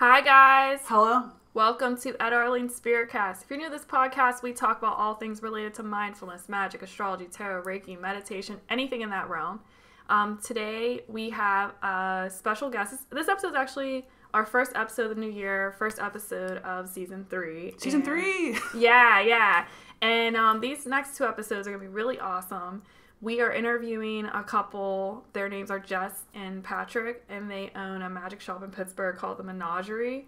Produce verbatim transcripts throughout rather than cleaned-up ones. Hi guys. Hello. Welcome to Etta Arlene Spiritcast. If you're new to this podcast, we talk about all things related to mindfulness, magic, astrology, tarot, Reiki, meditation, anything in that realm. Um, today we have a special guest. This episode is actually our first episode of the new year, first episode of season three. Season and three! Yeah, yeah. And um, these next two episodes are going to be really awesome. We are interviewing a couple. Their names are Jess and Patrick, and they own a magic shop in Pittsburgh called The Menagerie.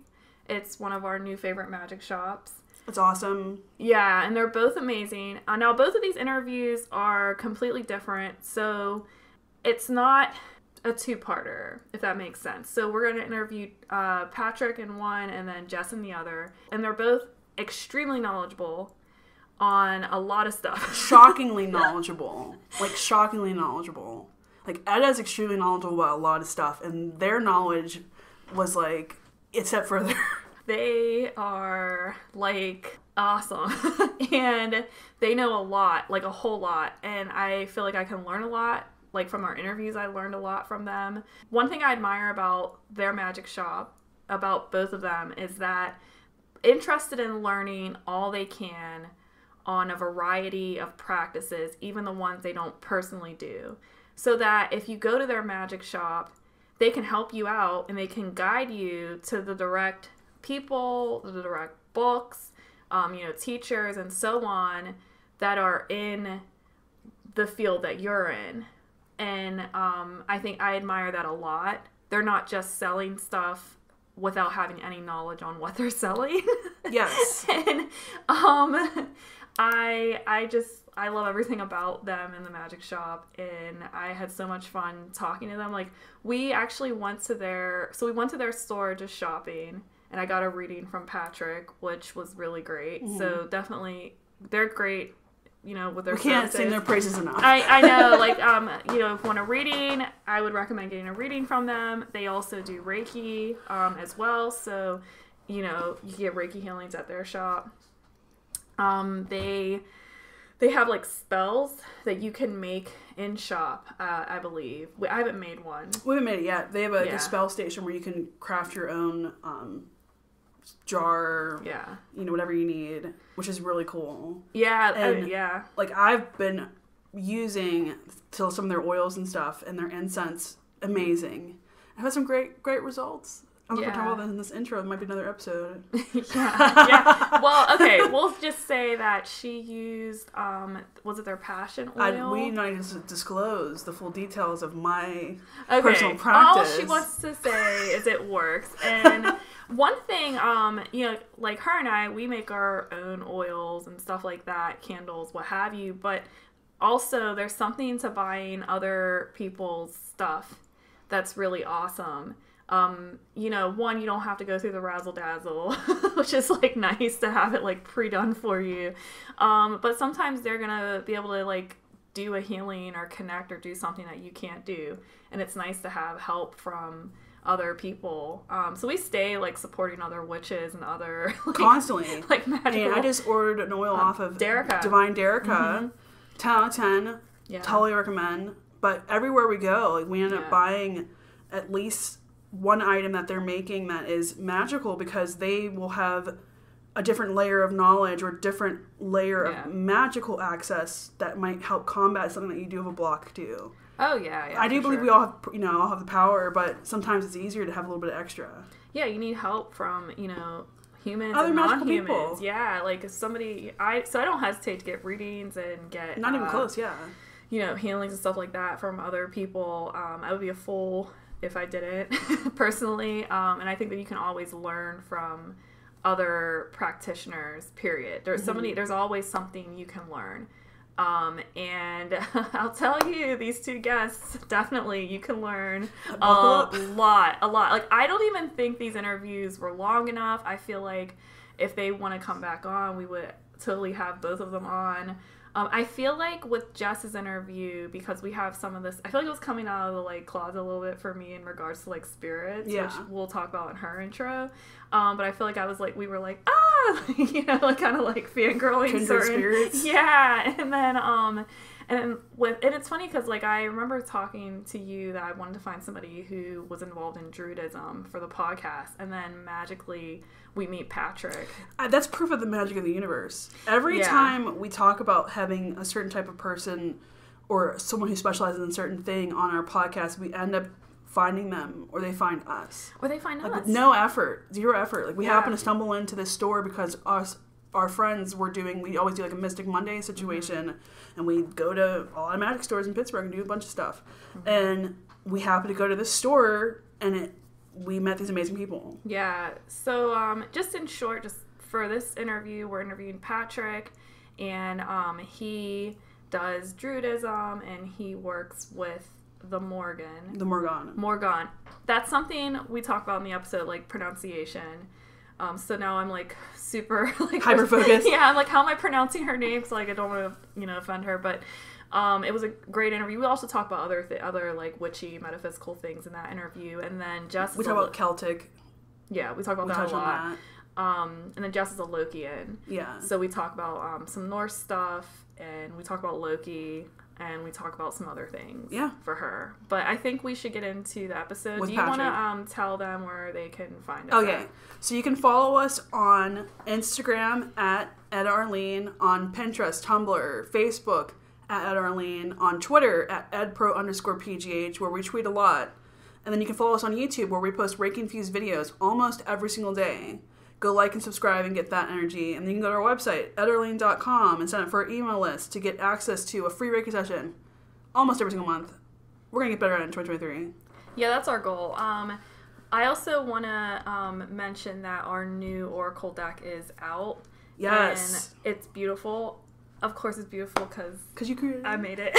It's one of our new favorite magic shops. It's awesome. Yeah, and they're both amazing. Uh, now, both of these interviews are completely different, so it's not a two-parter, if that makes sense. So we're going to interview uh, Patrick in one and then Jess in the other, and they're both extremely knowledgeable on a lot of stuff. Shockingly knowledgeable. Like, shockingly knowledgeable. Like, Etta's extremely knowledgeable about a lot of stuff, and their knowledge was like... Except for their... They are, like, awesome. And they know a lot, like a whole lot. And I feel like I can learn a lot. Like, from our interviews, I learned a lot from them. One thing I admire about their magic shop, about both of them, is that interested in learning all they can on a variety of practices, even the ones they don't personally do. So that if you go to their magic shop... They can help you out and they can guide you to the direct people, the direct books, um, you know, teachers and so on that are in the field that you're in. And um, I think I admire that a lot. They're not just selling stuff without having any knowledge on what they're selling. Yes. And um, I, I just... I love everything about them in the magic shop, and I had so much fun talking to them. Like, we actually went to their, so we went to their store just shopping, and I got a reading from Patrick, which was really great. Mm-hmm. So definitely, they're great, you know, with their services. We can't sing their praises enough. I, I know, like, um, you know, if you want a reading, I would recommend getting a reading from them. They also do Reiki um, as well, so, you know, you get Reiki healings at their shop. Um, they... They have, like, spells that you can make in shop, uh, I believe. We, I haven't made one. We haven't made it yet. They have, a, yeah. a spell station where you can craft your own um, jar, yeah. you know, whatever you need, which is really cool. Yeah, and, uh, yeah. Like, I've been using till some of their oils and stuff, and their incense, amazing. I've had some great, great results. I don't know if we're talking about that in this intro. It might be another episode. yeah. yeah. Well, okay. We'll just say that she used, um, was it their passion oil? I, we don't need to disclose the full details of my okay. personal practice. All she wants to say is it works. And one thing, um, you know, like her and I, we make our own oils and stuff like that, candles, what have you. But also there's something to buying other people's stuff that's really awesome. Um, you know, one, you don't have to go through the razzle-dazzle, which is, like, nice to have it, like, pre-done for you. Um, but sometimes they're gonna be able to, like, do a healing or connect or do something that you can't do. And it's nice to have help from other people. Um, so we stay, like, supporting other witches and other, like... Constantly. Like, magical... And I just ordered an oil um, off of... Derica. Divine Derica. Mm-hmm. ten out of ten. Yeah. Totally recommend. But everywhere we go, like, we end yeah. up buying at least... one item that they're making that is magical, because they will have a different layer of knowledge or different layer yeah. of magical access that might help combat something that you do have a block to. Oh, yeah, yeah. I do believe sure. we all have, you know, all have the power, but sometimes it's easier to have a little bit of extra. Yeah, you need help from, you know, humans Other and non-humans. People. Yeah, like if somebody... I So I don't hesitate to get readings and get... Not even uh, close, yeah. You know, healings and stuff like that from other people. Um, I would be a fool... if I didn't, personally. Um, and I think that you can always learn from other practitioners, period. There's, mm-hmm. somebody, there's always something you can learn. Um, and I'll tell you, these two guests, definitely, you can learn a lot, a lot. Like, I don't even think these interviews were long enough. I feel like if they want to come back on, we would totally have both of them on. Um, I feel like with Jess's interview, because we have some of this, I feel like it was coming out of the, like, closet a little bit for me in regards to, like, spirits, yeah. which we'll talk about in her intro, um, but I feel like I was, like, we were, like, ah, you know, like, kind of, like, fangirling certain, yeah, and then, um, And with and it's funny because like I remember talking to you that I wanted to find somebody who was involved in Druidism for the podcast, and then magically we meet Patrick. Uh, that's proof of the magic of the universe. Every yeah. time we talk about having a certain type of person or someone who specializes in a certain thing on our podcast, we end up finding them, or they find us, or they find like, us. No effort, zero effort. Like we yeah. happen to stumble into this store because us. Our friends were doing, we always do like a Mystic Monday situation, mm-hmm. and we go to all our magic stores in Pittsburgh and do a bunch of stuff. Mm-hmm. And we happen to go to this store, and it, we met these amazing people. Yeah, so um, just in short, just for this interview, we're interviewing Patrick, and um, he does Druidism, and he works with the Morrigan. The Morrigan. Morrigan. That's something we talk about in the episode, like pronunciation. Um, so now I'm like super like hyper focused. Yeah, I'm like, how am I pronouncing her name? So like I don't want to you know offend her, but um, it was a great interview. We also talked about other th other like witchy metaphysical things in that interview, and then Jess. We talk about Celtic. Yeah, we talk about we that a lot. That. Um, and then Jess is a Lokian. Yeah. So we talk about um, some Norse stuff, and we talk about Loki, and we talk about some other things. Yeah. For her, but I think we should get into the episode. With Do you want to um, tell them where they can find us? Okay. At? So you can follow us on Instagram at Etta Arlene, on Pinterest, Tumblr, Facebook at Etta Arlene, on Twitter at edpro underscore pgh, where we tweet a lot, and then you can follow us on YouTube where we post Reiki infused videos almost every single day. Go like and subscribe and get that energy. And then you can go to our website, etta arlene dot com, and sign up for our email list to get access to a free Reiki session almost every single month. We're going to get better at it in twenty twenty-three. Yeah, that's our goal. Um, I also want to um, mention that our new Oracle deck is out. Yes. And it's beautiful. Of course it's beautiful because I made it.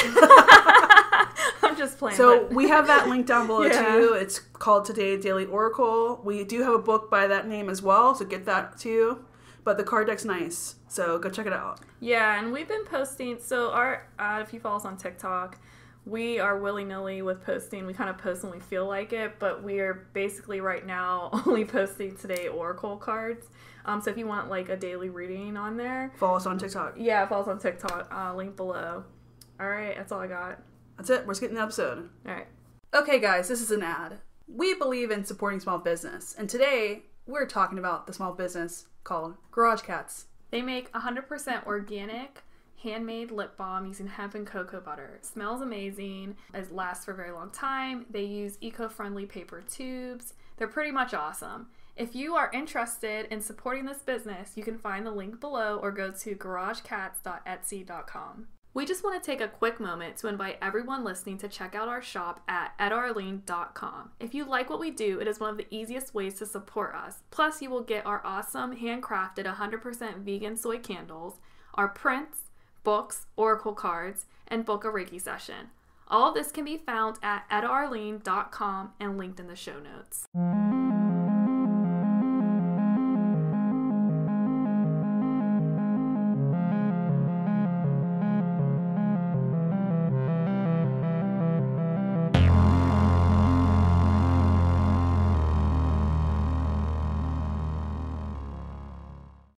I'm just playing. So we have that link down below yeah. too. It's called Today Daily Oracle. We do have a book by that name as well, so get that too. But the card deck's nice, so go check it out. Yeah, and we've been posting. So our uh, if you follow us on TikTok, we are willy-nilly with posting. We kind of post when we feel like it, but we are basically right now only posting Today Oracle cards. Um, so if you want like a daily reading on there, follow us on TikTok. Yeah, follow us on TikTok. Uh, link below. All right, that's all I got. That's it. We're getting the episode. All right. Okay, guys, this is an ad. We believe in supporting small business, and today we're talking about the small business called Garage Cats. They make one hundred percent organic, handmade lip balm using hemp and cocoa butter. It smells amazing. It lasts for a very long time. They use eco-friendly paper tubes. They're pretty much awesome. If you are interested in supporting this business, you can find the link below or go to garage cats dot etsy dot com. We just want to take a quick moment to invite everyone listening to check out our shop at etta arlene dot com. If you like what we do, it is one of the easiest ways to support us. Plus, you will get our awesome handcrafted one hundred percent vegan soy candles, our prints, books, oracle cards, and book a Reiki session. All of this can be found at etta arlene dot com and linked in the show notes.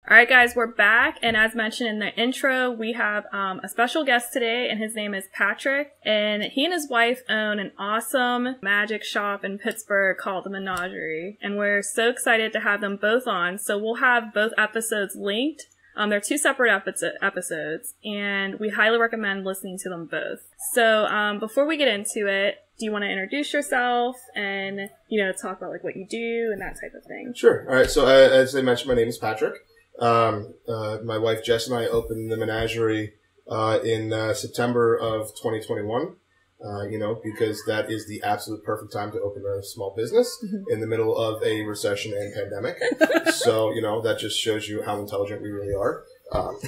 All right, guys, we're back, and as mentioned in the intro, we have um, a special guest today, and his name is Patrick, and he and his wife own an awesome magic shop in Pittsburgh called The Menagerie, and we're so excited to have them both on, so we'll have both episodes linked. Um, they're two separate episodes, and we highly recommend listening to them both. So um, before we get into it, do you want to introduce yourself and, you know, talk about, like, what you do and that type of thing? Sure. All right, so uh, as I mentioned, my name is Patrick. Um, uh, my wife Jess and I opened The Menagerie, uh, in, uh, September of twenty twenty-one, uh, you know, because that is the absolute perfect time to open a small business in the middle of a recession and pandemic. So, you know, that just shows you how intelligent we really are. Um,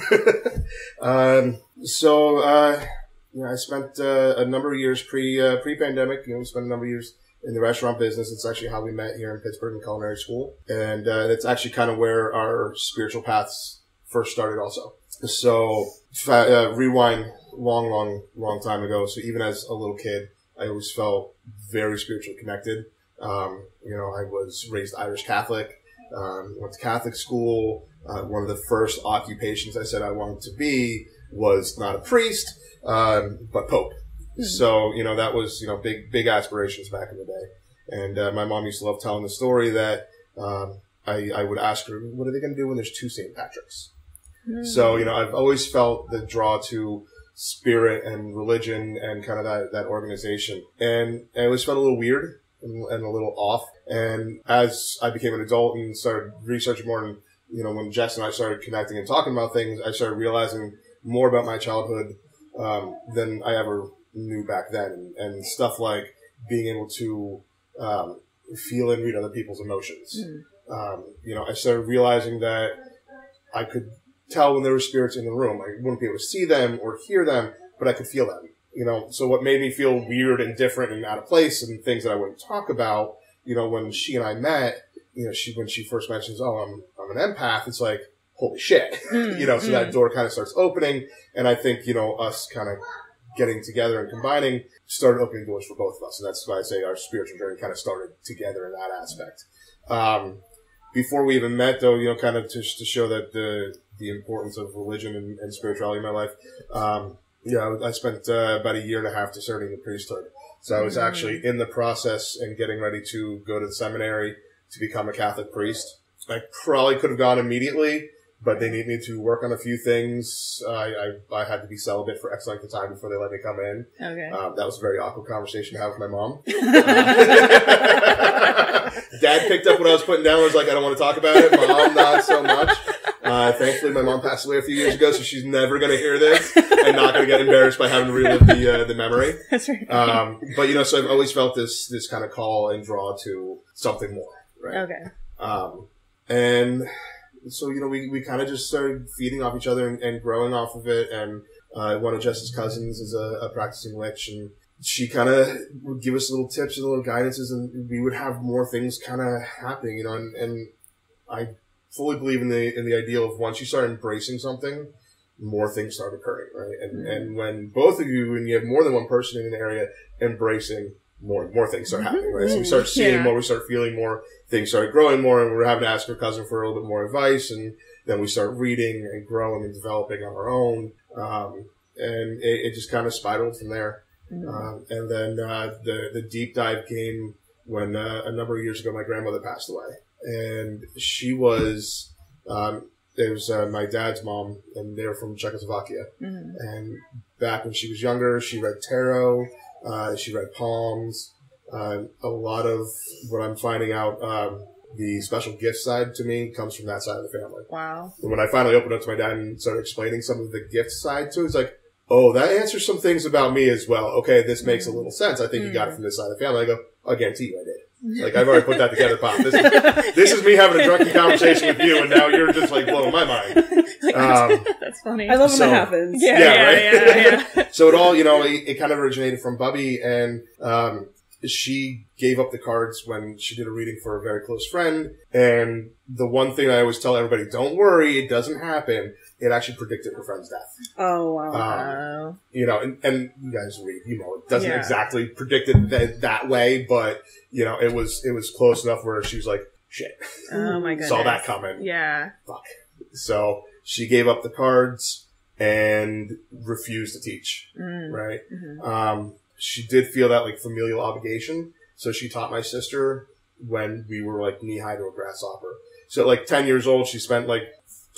um so, uh, you know, I spent, uh, a number of years pre, uh, pre-pandemic, you know, we spent a number of years in the restaurant business. It's actually how we met here in Pittsburgh in culinary school. And uh, that's actually kind of where our spiritual paths first started also. So uh, rewind long, long, long time ago. So even as a little kid, I always felt very spiritually connected. Um, you know, I was raised Irish Catholic, um, went to Catholic school. Uh, one of the first occupations I said I wanted to be was not a priest, um, but Pope. Mm-hmm. So, you know, that was, you know, big, big aspirations back in the day. And uh, my mom used to love telling the story that um, I, I would ask her, what are they going to do when there's two Saint Patricks? Mm-hmm. So, you know, I've always felt the draw to spirit and religion and kind of that, that organization. And I always felt a little weird and, and a little off. And as I became an adult and started researching more, and, you know, when Jess and I started connecting and talking about things, I started realizing more about my childhood um, than I ever knew back then. And, and stuff like being able to um, feel and read other people's emotions. Mm-hmm. Um, you know, I started realizing that I could tell when there were spirits in the room. I wouldn't be able to see them or hear them, but I could feel them. You know, so what made me feel weird and different and out of place and things that I wouldn't talk about, you know, when she and I met, you know, she when she first mentions, oh, I'm I'm an empath, it's like, holy shit. Mm, you know, so mm. that door kind of starts opening. And I think, you know, us kind of getting together and combining started opening doors for both of us. And that's why I say our spiritual journey kind of started together in that aspect. Um, before we even met, though, you know, kind of to, to show that the the importance of religion and, and spirituality in my life, um, yeah, I spent uh, about a year and a half discerning the priesthood. So I was mm-hmm. actually in the process and getting ready to go to the seminary to become a Catholic priest. I probably could have gone immediately, but they needed me to work on a few things. Uh, I, I had to be celibate for X length of time before they let me come in. Okay. Um, that was a very awkward conversation to have with my mom. Dad picked up what I was putting down and was like, I don't want to talk about it. Mom, not so much. Uh, thankfully, my mom passed away a few years ago, so she's never going to hear this and not going to get embarrassed by having to relive the uh, the memory. That's right. Um, but, you know, so I've always felt this this kind of call and draw to something more. Right? Okay. Um, and so, you know, we, we kind of just started feeding off each other and, and growing off of it. And uh, one of Jess's cousins is a, a practicing witch, and she kind of would give us little tips and little guidances, and we would have more things kind of happening, you know. And, and I fully believe in the in the ideal of once you start embracing something, more things start occurring, right? And, mm-hmm. and when both of you, and you have more than one person in an area embracing, more and more things start happening, right? So we start seeing yeah. more, we start feeling more, things start growing more, and we're having to ask our cousin for a little bit more advice, and then we start reading and growing and developing on our own, um, and it, it just kind of spiraled from there. Mm-hmm. Um, and then uh, the, the deep dive came when uh, a number of years ago my grandmother passed away, and she was, um, it was uh, my dad's mom, and they're from Czechoslovakia, mm-hmm. and back when she was younger, she read tarot. Uh, she read palms, uh, a lot of what I'm finding out, um, the special gift side to me comes from that side of the family. Wow. And when I finally opened up to my dad and started explaining some of the gift side to it, it's like, oh, that answers some things about me as well. Okay, this makes a little sense. I think mm. you got it from this side of the family. I go, I guarantee you I did. Like, I've already put that together, Pop. This is, this is me having a drunken conversation with you, and now you're just, like, blowing my mind. Um, That's funny. I love so, when that happens. Yeah, yeah, yeah right? Yeah, yeah. So it all, you know, it, it kind of originated from Bubby, and um, she gave up the cards when she did a reading for a very close friend, and the one thing I always tell everybody, don't worry, it doesn't happen. It actually predicted her friend's death. Oh, wow. Um, you know, and, and you guys read, you know, it doesn't yeah. exactly predict it th- that way, but, you know, it was it was close enough where she was like, shit. Oh, my goodness. Saw that coming. Yeah. Fuck. So she gave up the cards and refused to teach, mm. right? Mm-hmm. Um, she did feel that, like, familial obligation, so she taught my sister when we were, like, knee-high to a grasshopper. So at, like, ten years old, she spent, like,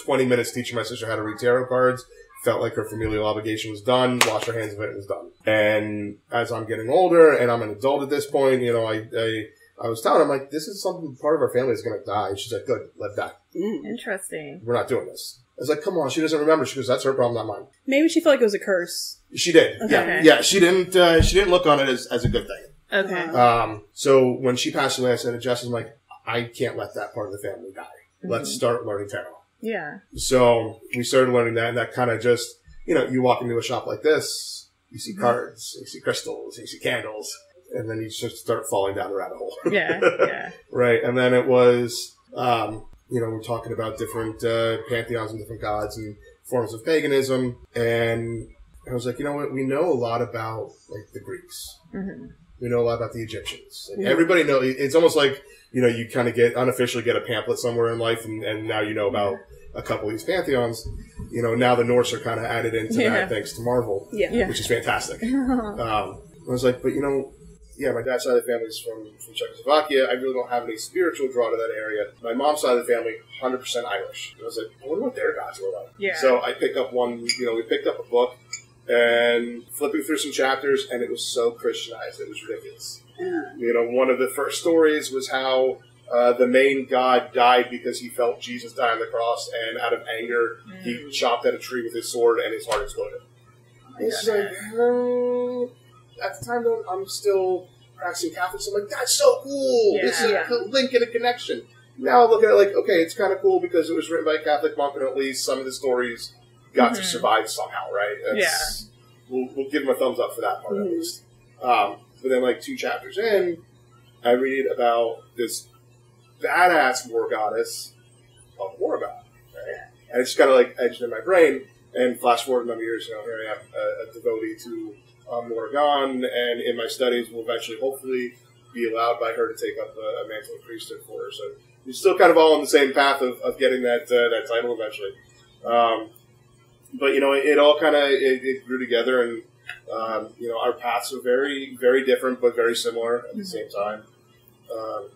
twenty minutes teaching my sister how to read tarot cards, felt like her familial obligation was done, washed her hands of it, and was done. And as I'm getting older, and I'm an adult at this point, you know, I I, I was telling her, I'm like, this is something, part of our family is going to die. And she's like, good, let it die. Mm. Interesting. We're not doing this. I was like, come on, she doesn't remember. She goes, that's her problem, not mine. Maybe she felt like it was a curse. She did. Okay. Yeah, yeah. She didn't uh, She didn't look on it as, as a good thing. Okay. Um. So when she passed away, I said to Jess, I'm like, I can't let that part of the family die. Mm-hmm. Let's start learning tarot. Yeah. So we started learning that, and that kind of just, you know, you walk into a shop like this, you see cards, you see crystals, you see candles, and then you just start falling down the rabbit hole. Yeah, yeah. Right, and then it was, um, you know, we're talking about different uh, pantheons and different gods and forms of paganism, and I was like, you know what, we know a lot about, like, the Greeks. Mm-hmm. We know a lot about the Egyptians. Like, yeah. Everybody knows. It's almost like, you know, you kind of get, unofficially get a pamphlet somewhere in life, and, and now you know about a couple of these pantheons. you know, now the Norse are kind of added into yeah. that thanks to Marvel, yeah. Yeah. which is fantastic. um, I was like, but you know, yeah, my dad's side of the family is from, from Czechoslovakia. I really don't have any spiritual draw to that area. My mom's side of the family, one hundred percent Irish. And I was like, I wonder what their gods were like. Yeah. So I picked up one, you know, we picked up a book and flipping through some chapters, and it was so Christianized. It was ridiculous. Yeah. You know, one of the first stories was how uh, the main god died because he felt Jesus die on the cross, and out of anger, mm. he chopped at a tree with his sword, and his heart exploded. Oh, it's like, uh, at the time, though, I'm still practicing Catholic, so I'm like, that's so cool! Yeah. It's a yeah. link and a connection. Now I look at it like, okay, it's kind of cool because it was written by a Catholic monk, and at least some of the stories got mm-hmm. to survive somehow, right? That's, yeah. We'll, we'll give him a thumbs up for that part, mm-hmm. at least. Um, but then, like, two chapters in, I read about this badass war goddess of war god, right? And it's kind of, like, edged in my brain, and flash forward a number of years, you know, here I am, a, a devotee to um, Morrigan, and in my studies will eventually, hopefully, be allowed by her to take up a, a mantle of priesthood for her. So we're still kind of all on the same path of, of getting that uh, that title eventually. Um, but, you know, it, it all kind of it, it grew together, and, um, you know, our paths were very, very different, but very similar at mm-hmm. the same time. Um,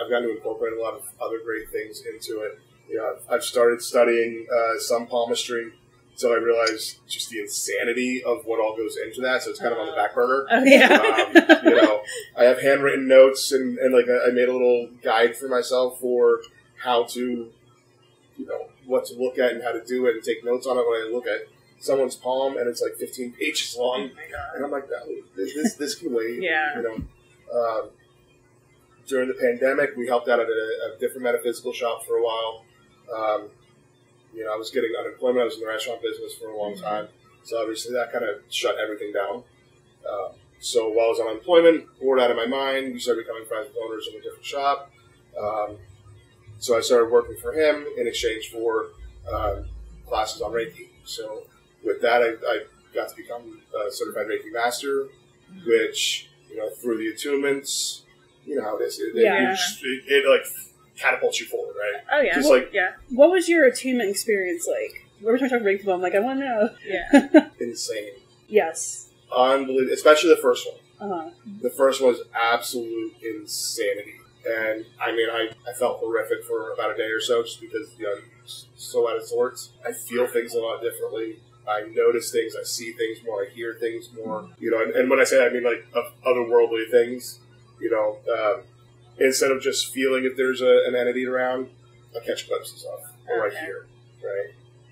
I've gotten to incorporate a lot of other great things into it. You know, I've, I've started studying uh, some palmistry. So I realized just the insanity of what all goes into that. So it's kind of on the back burner. Oh, yeah. um, you know, I have handwritten notes and, and like a, I made a little guide for myself for how to, you know, what to look at and how to do it and take notes on it when I look at someone's palm and it's like fifteen pages long. And I'm like, no, this, this can wait. yeah. You know, um, during the pandemic, we helped out at a, a different metaphysical shop for a while. Um, You know, I was getting unemployment. I was in the restaurant business for a long time. So obviously that kind of shut everything down. Uh, so while I was on unemployment, bored out of my mind, we started becoming friends with owners of a different shop. Um, so I started working for him in exchange for uh, classes on Reiki. So with that, I, I got to become a certified Reiki master, which, you know, through the attunements, you know how it is. It, yeah. it, just, it, it like... catapults you forward, right? Oh, yeah. Just well, like, yeah. What was your attunement experience like? Every time I talk Reiki to them, I'm like, I want to know. Yeah. Insane. Yes. Unbelievable. Especially the first one. Uh-huh. The first one was absolute insanity. And, I mean, I, I felt horrific for about a day or so just because, you know, I'm so out of sorts. I feel things a lot differently. I notice things. I see things more. I hear things more. You know, and, and when I say that, I mean, like, otherworldly things. You know, um, instead of just feeling if there's a, an entity around, I catch glimpses of or okay. I hear, right?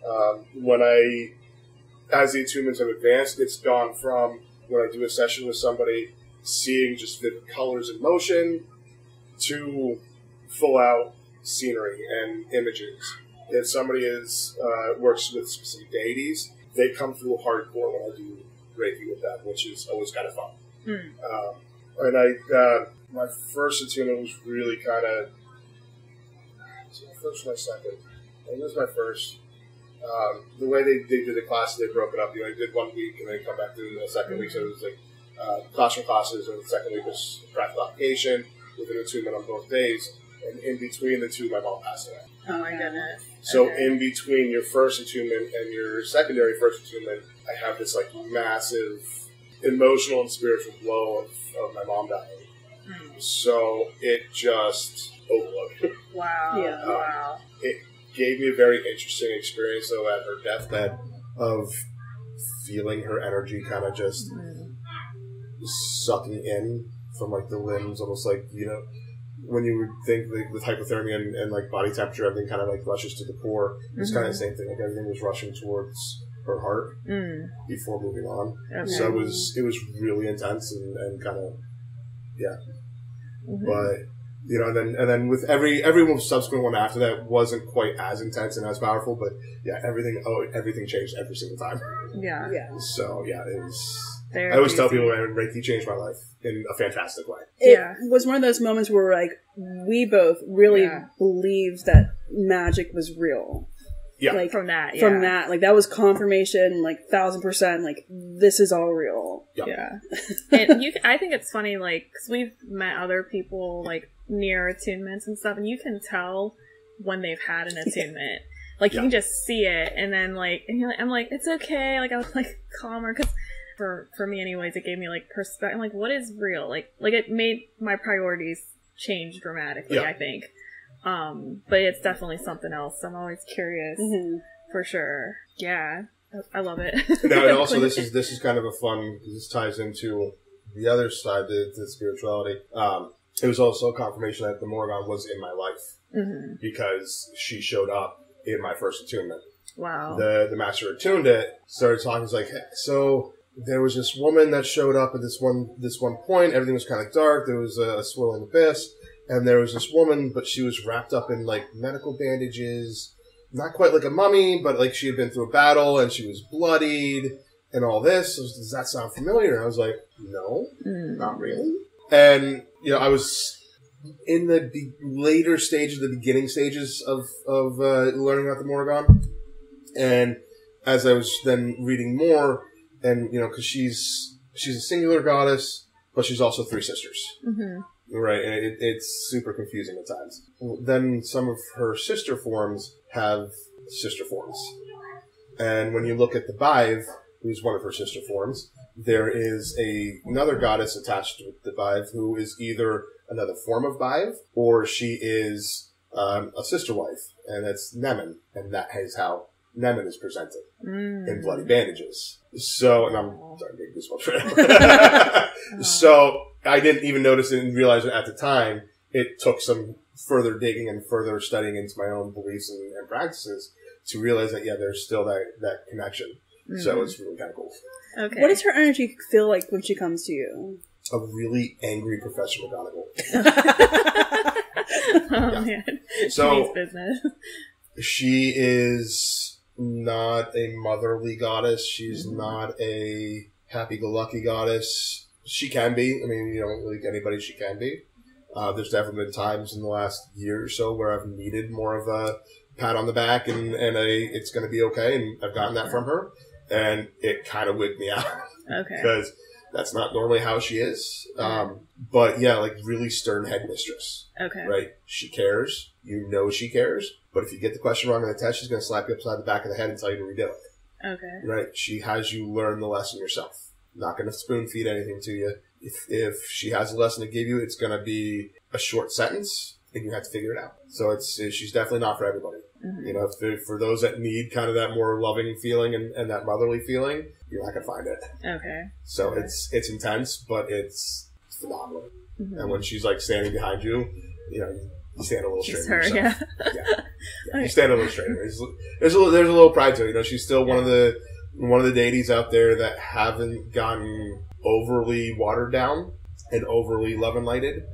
Um, when I, as the attunements have advanced, it's gone from when I do a session with somebody, seeing just vivid colors and motion, to full-out scenery and images. If somebody is uh, works with specific deities, they come through hardcore when I do Reiki with that, which is always kind of fun. Mm. Um, and I... Uh, My first attunement was really kind of... My first or my second. I think it was my first. Um, the way they, they did the class, they broke it up. You know, I did one week and then come back to the second week. So it was like uh, classroom classes, and the second week was practical application with an attunement on both days. And in between the two, my mom passed away. Oh my goodness. So okay. in between your first attunement and your secondary first attunement, I have this like massive emotional and spiritual blow of, of my mom dying. So it just overlooked. Wow. Yeah. Um, wow. It gave me a very interesting experience, though, at her deathbed of feeling her energy kind of just mm-hmm. sucking in from, like, the limbs, almost like, you know, when you would think like, with hypothermia and, and, like, body temperature, everything kind of, like, rushes to the core. It's mm-hmm. kind of the same thing. Like, everything was rushing towards her heart mm. before moving on. Okay. So it was, it was really intense and, and kind of, yeah. Mm-hmm. But you know, and then and then with every every subsequent one after that wasn't quite as intense and as powerful. But yeah, everything oh everything changed every single time. Yeah, yeah. So yeah, it was. They're I always amazing. Tell people, man, Reiki changed my life in a fantastic way. It yeah. was one of those moments where like we both really yeah. believed that magic was real. Yeah, like from that, yeah. from that, like that was confirmation, like thousand percent, like this is all real. Yep. Yeah, and you, I think it's funny, like because we've met other people like near attunements and stuff, and you can tell when they've had an attunement. Like, yeah. you can just see it, and then, like, and you're like, I'm like, it's okay. Like, I was, like, calmer, because for, for me anyways, it gave me, like, perspective. I'm like, what is real? Like, like it made my priorities change dramatically, yeah. I think. Um, but it's definitely something else. I'm always curious, mm-hmm. for sure. Yeah, I, I love it. Now, and also, this is this is kind of a fun, this ties into the other side, the, the spirituality. Um, it was also a confirmation that the Morrigan was in my life, mm-hmm. because she showed up in my first attunement. Wow. The the master attuned it, started talking, was like, hey, so there was this woman that showed up at this one this one point, everything was kind of dark, there was a, a swirling abyss, and there was this woman, but she was wrapped up in, like, medical bandages, not quite like a mummy, but, like, she had been through a battle, and she was bloodied, and all this. Was, does that sound familiar? And I was like, no, mm. not really. And, you know, I was... in the be later stages, the beginning stages of, of uh, learning about the Morrigan. And as I was then reading more, and, you know, because she's, she's a singular goddess, but she's also three sisters. Mm-hmm. Right, and it, it's super confusing at times. Then some of her sister forms have sister forms. And when you look at the Bive, who's one of her sister forms, there is a another goddess attached to the Bive who is either... another form of Bive, or she is um, a sister wife, and that's Nemain, and that is how Nemain is presented, mm. in bloody bandages. So, and I'm Aww. Sorry, I'm this one. So I didn't even notice it and realize it at the time. It took some further digging and further studying into my own beliefs and, and practices to realize that, yeah, there's still that, that connection. Mm. So it's really kind of cool. Okay. What does her energy feel like when she comes to you? A really angry Professor McGonagall. Oh, yeah. Man. So, business. She is not a motherly goddess. She's mm-hmm. not a happy-go-lucky goddess. She can be. I mean, you know, like anybody, she can be. Uh, there's definitely been times in the last year or so where I've needed more of a pat on the back and, and a it's going to be okay, and I've gotten that from her, and it kind of wigged me out. Okay. Because... that's not normally how she is. Um, but yeah, like really stern headmistress. Okay. Right? She cares. You know she cares. But if you get the question wrong on the test, she's going to slap you upside the back of the head and tell you to redo it. Okay. Right? She has you learn the lesson yourself. Not going to spoon feed anything to you. If, if she has a lesson to give you, it's going to be a short sentence and you have to figure it out. So it's, she's definitely not for everybody. Mm-hmm. You know, for, for those that need kind of that more loving feeling and, and that motherly feeling, you're not going to find it. Okay. So okay. it's it's intense, but it's phenomenal. Mm-hmm. And when she's, like, standing behind you, you know, you stand a little she's straighter. Her, yeah. yeah. yeah. Okay. You stand a little straighter. There's, there's, a, there's a little pride to it. You know, she's still yeah. one of the one of the deities out there that haven't gotten overly watered down and overly love and lighted.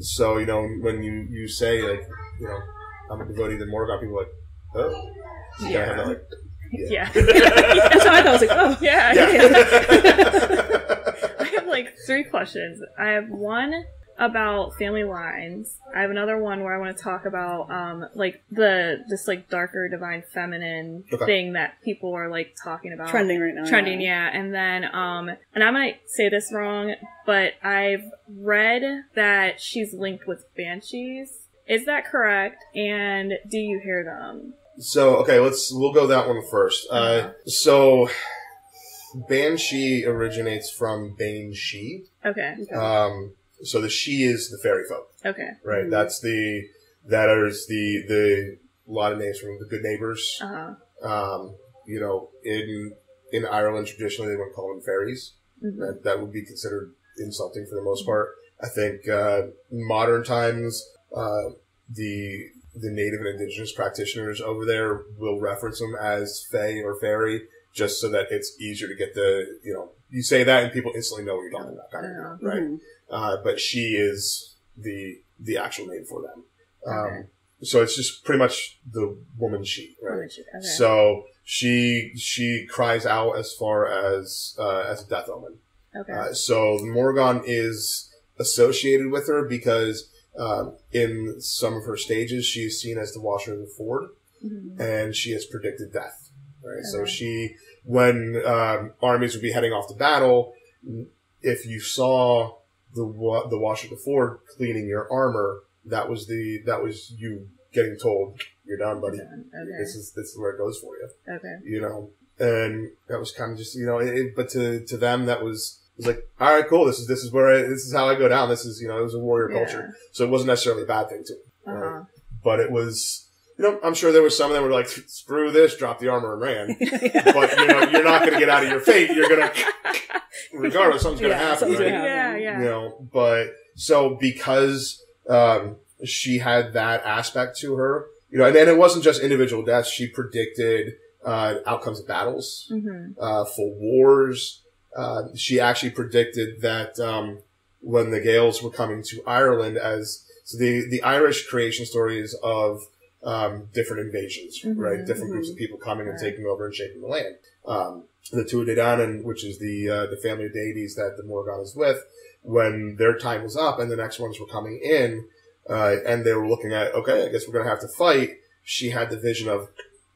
So, you know, when you, you say, like, you know, I'm a devotee, the Morrigan people are like, oh. So you yeah. Have that, like, yeah. yeah. That's how I thought. I was like, oh, yeah. yeah. yeah. I have, like, three questions. I have one about family lines. I have another one where I want to talk about, um, like, the this, like, darker divine feminine okay. thing that people are, like, talking about. Trending right now. Trending, yeah. yeah. And then, um, and I might say this wrong, but I've read that she's linked with banshees. Is that correct? And do you hear them? So, okay, let's, we'll go that one first. Uh, so, Banshee originates from Banshee. Okay. Um, so the she is the fairy folk. Okay. Right, mm-hmm. that's the, that is the, the, a lot of names from the Good Neighbors. Uh-huh. Um, you know, in, in Ireland, traditionally, they wouldn't call them fairies. Mm-hmm. That, that would be considered insulting for the most mm-hmm. part. I think, uh, modern times, uh, the, the native and indigenous practitioners over there will reference them as fae or fairy, just so that it's easier to get the, you know, you say that and people instantly know what you're talking about, kind of, right? Mm-hmm. Uh, but she is the, the actual name for them. Okay. Um, so it's just pretty much the woman she, right? Woman she, okay. So she, she cries out as far as, uh, as a death omen. Okay. Uh, so the Morrigan is associated with her because Um, in some of her stages, she is seen as the washer of the ford, mm-hmm. and she has predicted death. Right? Okay. So she, when um, armies would be heading off to battle, if you saw the wa the washer of the ford cleaning your armor, that was the that was you getting told you're done, buddy. Okay. This is this is where it goes for you. Okay. You know, and that was kind of just, you know, it, it, but to to them that was it was like, all right, cool. This is this is where I, this is how I go down. This is, you know, it was a warrior yeah. culture, so it wasn't necessarily a bad thing to them. Uh-huh. Right? But it was, you know, I'm sure there was some of them were like, screw this, drop the armor and ran. yeah. But you know, you're not going to get out of your fate. You're going to, regardless, something's going to yeah, happen. Right? Gonna happen. Yeah, yeah. You know, but so because um she had that aspect to her. You know, and then it wasn't just individual deaths. She predicted uh, outcomes of battles, mm-hmm. uh, for wars. Uh, she actually predicted that um, when the Gaels were coming to Ireland, as so the the Irish creation stories of um, different invasions, mm-hmm. right? Different mm-hmm. groups of people coming right. and taking over and shaking the land. Um, the Tuatha De Danann, which is the uh, the family of deities that the Morrigan is with, when their time was up and the next ones were coming in. Uh, and they were looking at, okay, I guess we're going to have to fight. She had the vision of,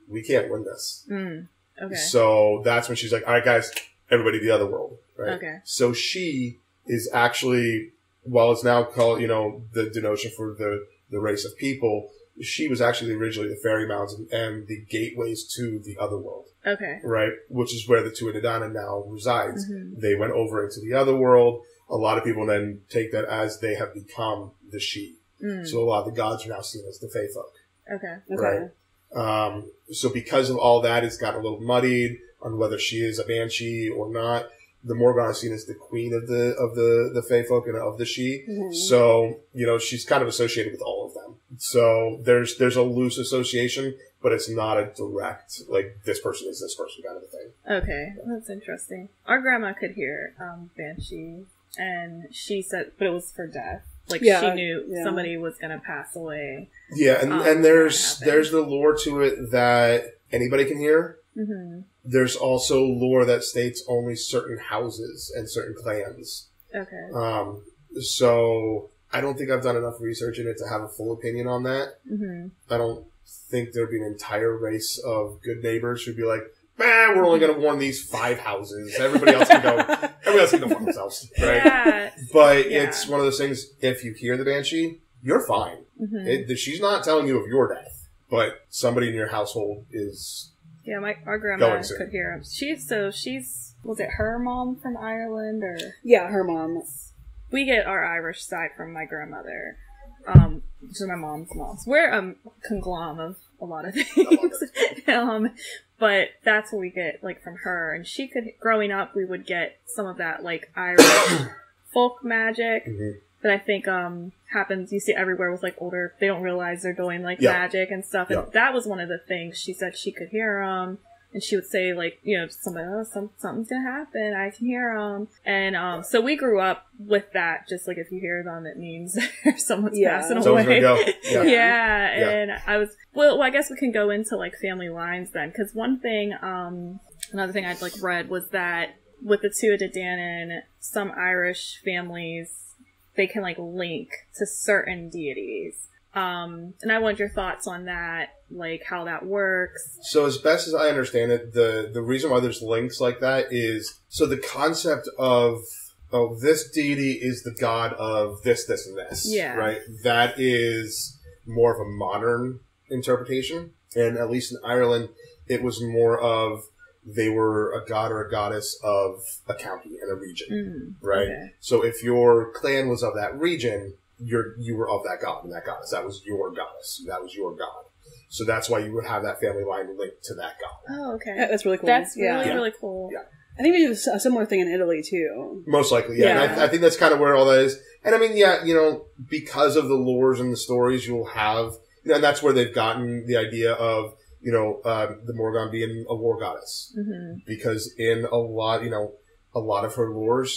we can't win this. Mm, okay. So that's when she's like, all right, guys, everybody to the other world. Right? Okay. So she is actually, while it's now called, you know, the denotion for the, the race of people, she was actually originally the fairy mounds and the gateways to the other world. Okay. Right? Which is where the Tuatha De Danann now resides. Mm-hmm. They went over into the other world. A lot of people then take that as they have become the she. Mm. So a lot of the gods are now seen as the fae folk. Okay. Okay. Right? Um, so because of all that, it's got a little muddied on whether she is a banshee or not. The Morrigan is seen as the queen of the of the, the fae folk and of the she. Mm-hmm. So, you know, she's kind of associated with all of them. So there's there's a loose association, but it's not a direct, like, this person is this person kind of a thing. Okay. Yeah. That's interesting. Our grandma could hear um, banshee, and she said, but it was for death. Like, yeah, she knew yeah. somebody was going to pass away. Yeah, and, um, and there's there's the lore to it that anybody can hear. Mm-hmm. There's also lore that states only certain houses and certain clans. Okay. Um. So I don't think I've done enough research in it to have a full opinion on that. Mm-hmm. I don't think there'd be an entire race of good neighbors who'd be like, man, we're only going to warn these five houses. Everybody else can go. Everybody else can go fuck themselves, right? Yeah. But yeah. it's one of those things. If you hear the banshee, you're fine. Mm-hmm. It, she's not telling you of your death, but somebody in your household is. Yeah, my our grandma could hear him. She's so she's was it her mom from Ireland or yeah, her mom. We get our Irish side from my grandmother. Um, so my mom's mom's. We're a conglomerate of a lot of things. um. But that's what we get, like, from her. And she could, growing up, we would get some of that, like, Irish folk magic mm-hmm. that I think um happens, you see everywhere with, like, older, they don't realize they're doing, like, yeah. magic and stuff. Yeah. And that was one of the things she said she could hear them. And she would say, like, you know, somebody, oh, some, something's gonna happen. I can hear them. And um, so we grew up with that. Just, like, if you hear them, it means someone's yeah. passing someone's away. Gonna go. yeah. Yeah, yeah. And I was, well, well, I guess we can go into, like, family lines then. Because one thing, um, another thing I'd, like, read was that with the Tuatha De Danann, some Irish families, they can, like, link to certain deities. Um, and I want your thoughts on that, like how that works. So as best as I understand it, the, the reason why there's links like that is, so the concept of, oh, this deity is the god of this, this, and this. Yeah. Right? That is more of a modern interpretation. And at least in Ireland, it was more of, they were a god or a goddess of a county and a region. Mm, right? Okay. So if your clan was of that region, You're, you were of that god and that goddess. That was your goddess. That was your god. So that's why you would have that family line linked to that god. Oh, okay. Yeah, that's really cool. That's yeah. really, yeah. really cool. Yeah. I think we do a similar thing in Italy, too. Most likely, yeah. yeah. And I, I think that's kind of where all that is. And I mean, yeah, you know, because of the lores and the stories, you'll have, you know, and that's where they've gotten the idea of, you know, uh, the Morrigan being a war goddess. Mm-hmm. Because in a lot, you know, a lot of her lores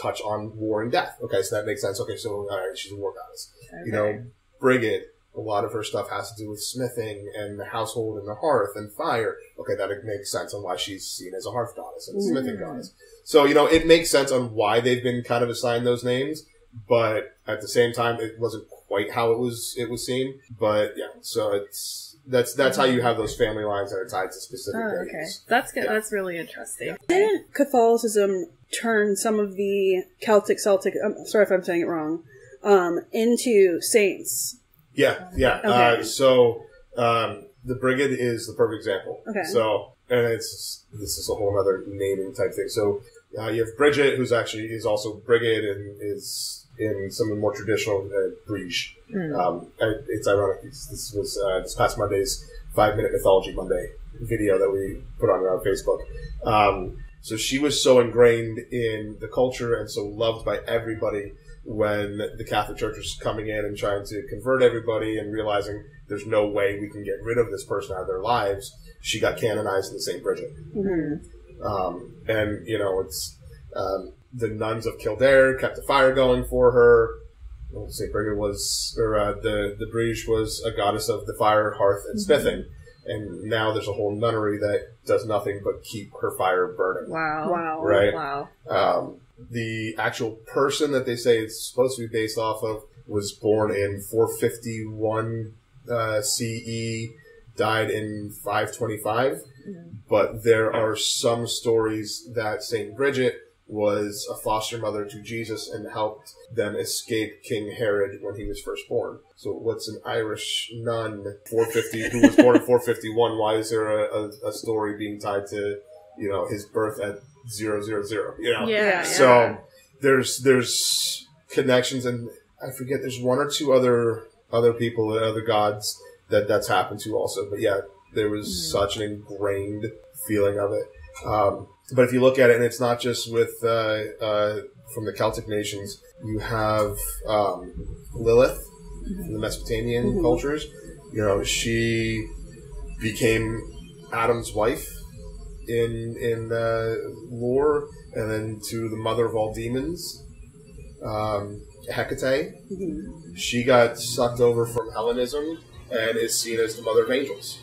touch on war and death. Okay, so that makes sense. Okay, so all right, she's a war goddess. Okay. You know, Brigid, a lot of her stuff has to do with smithing and the household and the hearth and fire. Okay, that makes sense on why she's seen as a hearth goddess and a smithing mm-hmm. goddess. So, you know, it makes sense on why they've been kind of assigned those names, but at the same time, it wasn't quite how it was it was seen. But yeah, so it's That's that's mm-hmm. how you have those family lines that are tied to specific oh, okay. areas. That's good. Yeah. That's really interesting. Yeah. Didn't Catholicism turn some of the Celtic, Celtic, I'm sorry if I'm saying it wrong, um, into saints? Yeah, yeah. Okay. Uh, so Um, the Brigid is the perfect example. Okay. So, and it's, this is a whole other naming type thing. So, uh, you have Brigid, who's actually is also Brigid and is in some of the more traditional uh, Brige. Mm. Um, it's ironic. This was uh, this past Monday's five-minute Mythology Monday video that we put on our Facebook. Um, so she was so ingrained in the culture and so loved by everybody when the Catholic Church was coming in and trying to convert everybody and realizing there's no way we can get rid of this person out of their lives. She got canonized in the Saint Brigid. Mm-hmm. Um, and, you know, it's um, the nuns of Kildare kept the fire going for her. Well, Saint Brigid was, or uh, the, the Brige was a goddess of the fire, hearth, and mm-hmm. smithing. And now there's a whole nunnery that does nothing but keep her fire burning. Wow. Wow. Right? Wow. Um, the actual person that they say it's supposed to be based off of was born in four fifty-one uh, C E, died in five twenty-five. Yeah. But there are some stories that Saint Brigid was a foster mother to Jesus and helped them escape King Herod when he was first born. So what's an Irish nun, four fifty, who was born in four fifty-one? Why is there a, a, a story being tied to, you know, his birth at zero zero zero? You know? Yeah. So yeah. there's there's connections, and I forget there's one or two other other people, other gods that that's happened to also. But yeah, there was mm. such an ingrained feeling of it. Um, But if you look at it, and it's not just with uh, uh, from the Celtic nations, you have um, Lilith in the Mesopotamian mm-hmm. cultures. You know, she became Adam's wife in in uh, lore, and then to the mother of all demons, um, Hecate. Mm-hmm. She got sucked over from Hellenism and is seen as the mother of angels.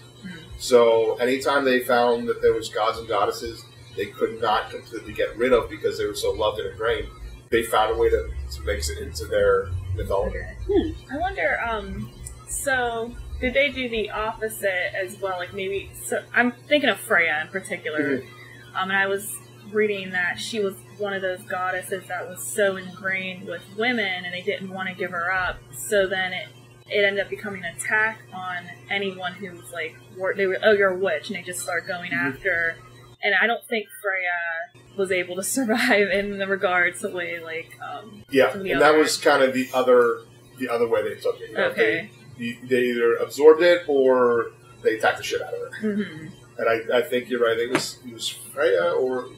So anytime they found that there was gods and goddesses they could not completely get rid of because they were so loved and ingrained, they found a way to, to mix it into their mythology. Hmm. I wonder, um, so did they do the opposite as well? Like maybe, so I'm thinking of Freya in particular, mm-hmm. um, and I was reading that she was one of those goddesses that was so ingrained with women and they didn't want to give her up, so then it it ended up becoming an attack on anyone who was like, they were, oh, you're a witch, and they just started going mm-hmm. after. And I don't think Freya was able to survive in the regards the way, like, um... yeah, and other. That was kind of the other the other way they took it. You know, okay. They, they either absorbed it or they attacked the shit out of it. Mm-hmm. And I, I think you're right. I think it was, it was Freya or...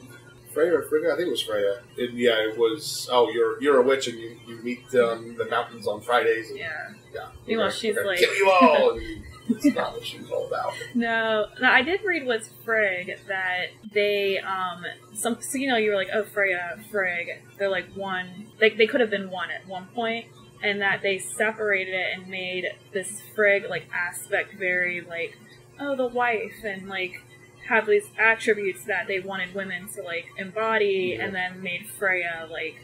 Freya or Frigga? I think it was Freya. It, yeah, it was, oh, you're you're a witch and you, you meet um, the mountains on Fridays. And, yeah. Yeah. Meanwhile, okay, she's like... kill you all! And, it's not what she was all about. No, no, I did read with Frigg that they, um, some, so, you know, you were like, oh, Freya, Frigg, they're like one, they, they could have been one at one point, and that they separated it and made this Frigg, like, aspect very, like, oh, the wife, and, like, have these attributes that they wanted women to, like, embody, yeah. and then made Freya, like,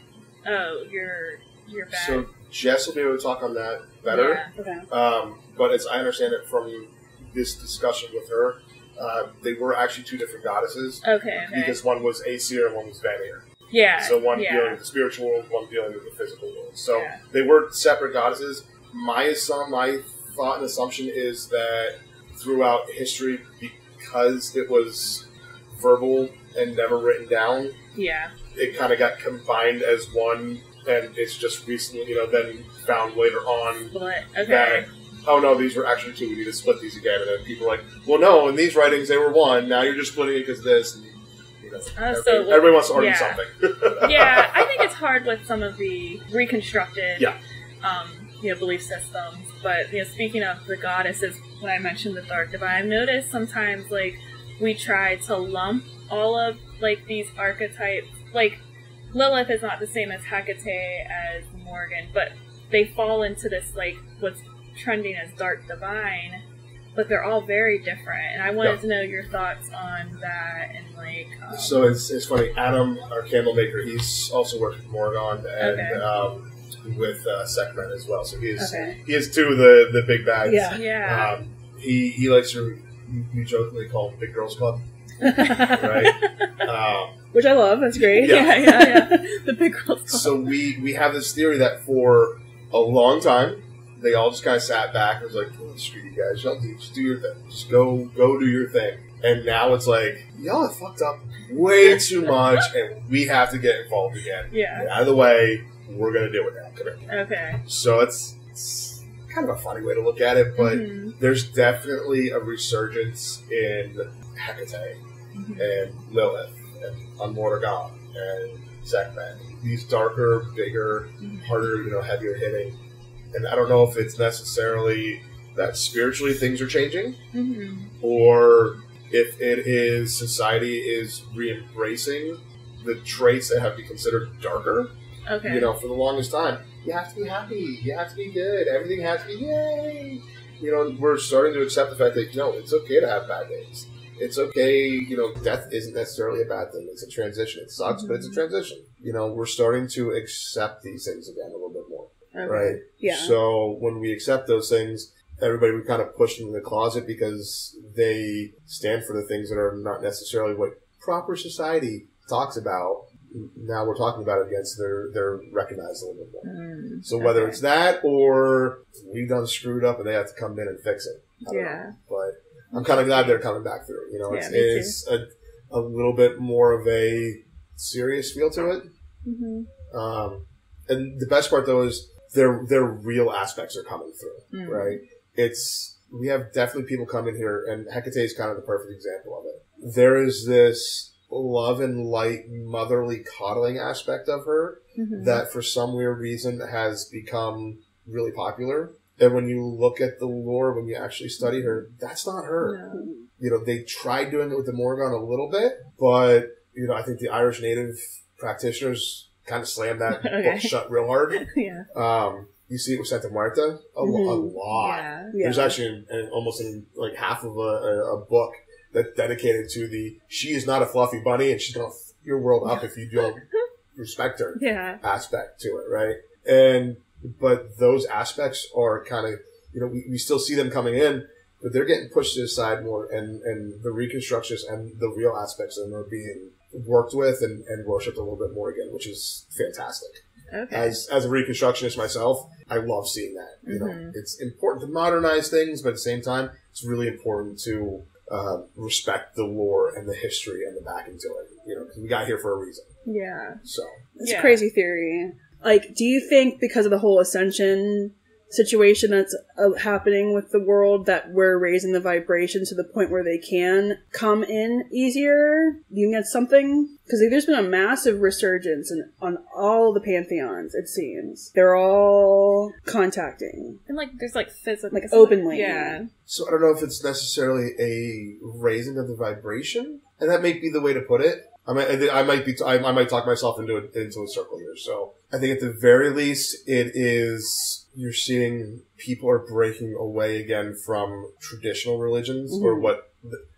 oh, you're, you're bad. So Jess will be able to talk on that better. Yeah, okay. Um, but as I understand it from this discussion with her, uh, they were actually two different goddesses. Okay, okay. Because one was Aesir and one was Vanir. Yeah. So one yeah. dealing with the spiritual world, one dealing with the physical world. So yeah. they were separate goddesses. My assumption, my thought and assumption is that throughout history, because it was verbal and never written down, yeah, it kind of got combined as one, and it's just recently, you know, then found later on split. Okay. That oh no, these were actually two, we need to split these again. And then people are like, well, no, in these writings they were one, now you're just splitting it because of this. And, you know, uh, so everybody, everybody wants to argue yeah. something. Yeah, I think it's hard with some of the reconstructed yeah. um, you know, belief systems. But, you know, speaking of the goddesses, when I mentioned the Dark Divine, I've noticed sometimes, like, we try to lump all of, like, these archetypes. Like, Lilith is not the same as Hecate, as Morrigan, but they fall into this, like, what's trending as Dark Divine, but they're all very different, and I wanted yep. to know your thoughts on that. And like, um, so it's it's funny. Adam, our candle maker, he's also worked with Morrigan and okay. um, with uh, Sekhmet as well. So he is okay. he is two of the the big bags. Yeah, yeah. Um, he he likes to we jokingly call him Big Girls Club, right? Um, Which I love. That's great. Yeah, yeah, yeah. yeah. The Big Girls Club. So we we have this theory that for a long time. they all just kind of sat back and was like, oh, screw you guys, y'all do, just do your thing. Just go, go do your thing. And now it's like, y'all have fucked up way too much, and we have to get involved again. Yeah. Out of the way, we're going to deal with that. Come here. Okay. So it's, it's kind of a funny way to look at it, but mm-hmm. there's definitely a resurgence in Hecate mm-hmm. and Lilith and Morrigan and Sekhmet. These darker, bigger, mm-hmm. harder, you know, heavier hitting. And I don't know if it's necessarily that spiritually things are changing mm-hmm. or if it is society is re-embracing the traits that have been considered darker. Okay. You know, for the longest time, you have to be happy. You have to be good. Everything has to be yay. You know, we're starting to accept the fact that, no, it's okay to have bad days. It's okay, you know, death isn't necessarily a bad thing. It's a transition. It sucks, mm-hmm. but it's a transition. You know, we're starting to accept these things again a little bit more. Okay. Right? Yeah. So when we accept those things, everybody we kind of push into the closet because they stand for the things that are not necessarily what proper society talks about. Now we're talking about it again, so they're, they're recognized a little bit more. Mm, so whether okay. it's that or we've done screwed up and they have to come in and fix it. I yeah. don't know. But I'm kind of glad they're coming back through. You know, yeah, it's, it's a, a little bit more of a serious feel to it. Mm-hmm. Um, and the best part, though, is their their real aspects are coming through, mm-hmm. right? It's we have definitely people coming here, and Hecate is kind of the perfect example of it. There is this love and light, motherly, coddling aspect of her mm-hmm. that, for some weird reason, has become really popular. And when you look at the lore, when you actually study her, that's not her. No. You know, they tried doing it with the Morrigan a little bit, but, you know, I think the Irish native practitioners kind of slammed that okay. book shut real hard. yeah. Um, you see it with Santa Marta a, mm-hmm. lo- a lot. Yeah. Yeah. There's actually an, an, almost in, like half of a, a, a book that's dedicated to the, she is not a fluffy bunny and she's going to f- your world up if you don't respect her yeah. aspect to it, right? And... But those aspects are kind of, you know, we, we still see them coming in, but they're getting pushed to the side more, and, and the reconstructions and the real aspects of them are being worked with and, and worshipped a little bit more again, which is fantastic. Okay. As as a reconstructionist myself, I love seeing that. You mm-hmm. know, it's important to modernize things, but at the same time, it's really important to uh, respect the lore and the history and the back into it. You know, because we got here for a reason. Yeah. So it's yeah. a crazy theory. Like, do you think because of the whole ascension situation that's uh, happening with the world that we're raising the vibration to the point where they can come in easier? Do you think that's something? Because like, there's been a massive resurgence in, on all the pantheons, it seems. They're all contacting. And, like, there's, like, physical... Like, openly. Yeah. So I don't know if it's necessarily a raising of the vibration, and that may be the way to put it. I might, I might be, I might talk myself into a, into a circle here. So I think at the very least, it is, you're seeing people are breaking away again from traditional religions mm-hmm. or what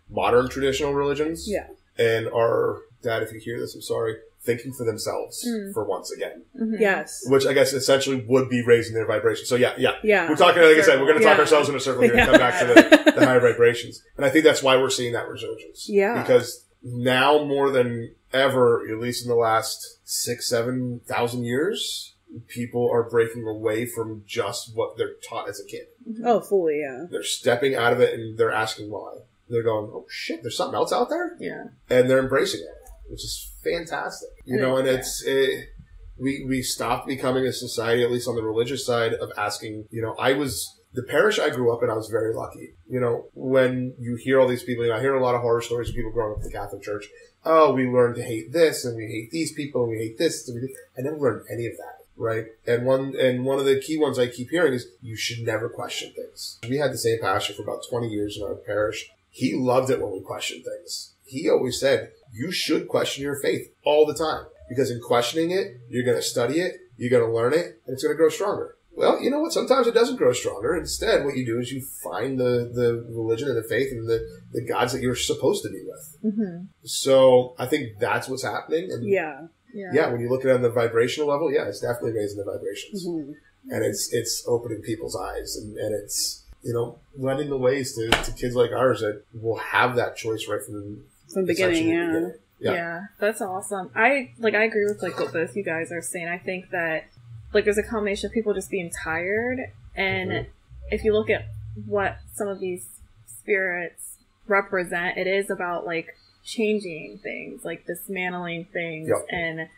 modern traditional religions. Yeah. And are, Dad, if you hear this, I'm sorry, thinking for themselves mm. for once again. Mm-hmm. Yes. Which I guess essentially would be raising their vibration. So yeah, yeah. yeah. We're talking, like I said, we're going to yeah. talk ourselves in a circle here yeah. and come back to the, the higher vibrations. And I think that's why we're seeing that resurgence. Yeah. Because now more than ever, at least in the last six, seven thousand years, people are breaking away from just what they're taught as a kid. Oh, fully, yeah. They're stepping out of it and they're asking why. They're going, oh shit, there's something else out there? Yeah. And they're embracing it, which is fantastic. You know, and yeah. it's... It, we, we stopped becoming a society, at least on the religious side, of asking, you know, I was... The parish I grew up in, I was very lucky. You know, when you hear all these people, you know, I hear a lot of horror stories of people growing up in the Catholic Church. Oh, we learned to hate this, and we hate these people, and we hate this. And we I never learned any of that, right? And one and one of the key ones I keep hearing is, you should never question things. We had the same pastor for about twenty years in our parish. He loved it when we questioned things. He always said, you should question your faith all the time. Because in questioning it, you're going to study it, you're going to learn it, and it's going to grow stronger. Well, you know what? Sometimes it doesn't grow stronger. Instead, what you do is you find the, the religion and the faith and the, the gods that you're supposed to be with. Mm-hmm. So I think that's what's happening. And yeah. yeah. Yeah. When you look at it on the vibrational level, yeah, it's definitely raising the vibrations. Mm-hmm. And it's it's opening people's eyes. And, and it's, you know, lending the ways to, to kids like ours that will have that choice right from, from the beginning. Yeah. Beginning. Yeah. Yeah. That's awesome. I, like, I agree with, like, what both you guys are saying. I think that... Like, there's a combination of people just being tired And mm-hmm. if you look at what some of these spirits represent, it is about, like, changing things, like, dismantling things, yep. and,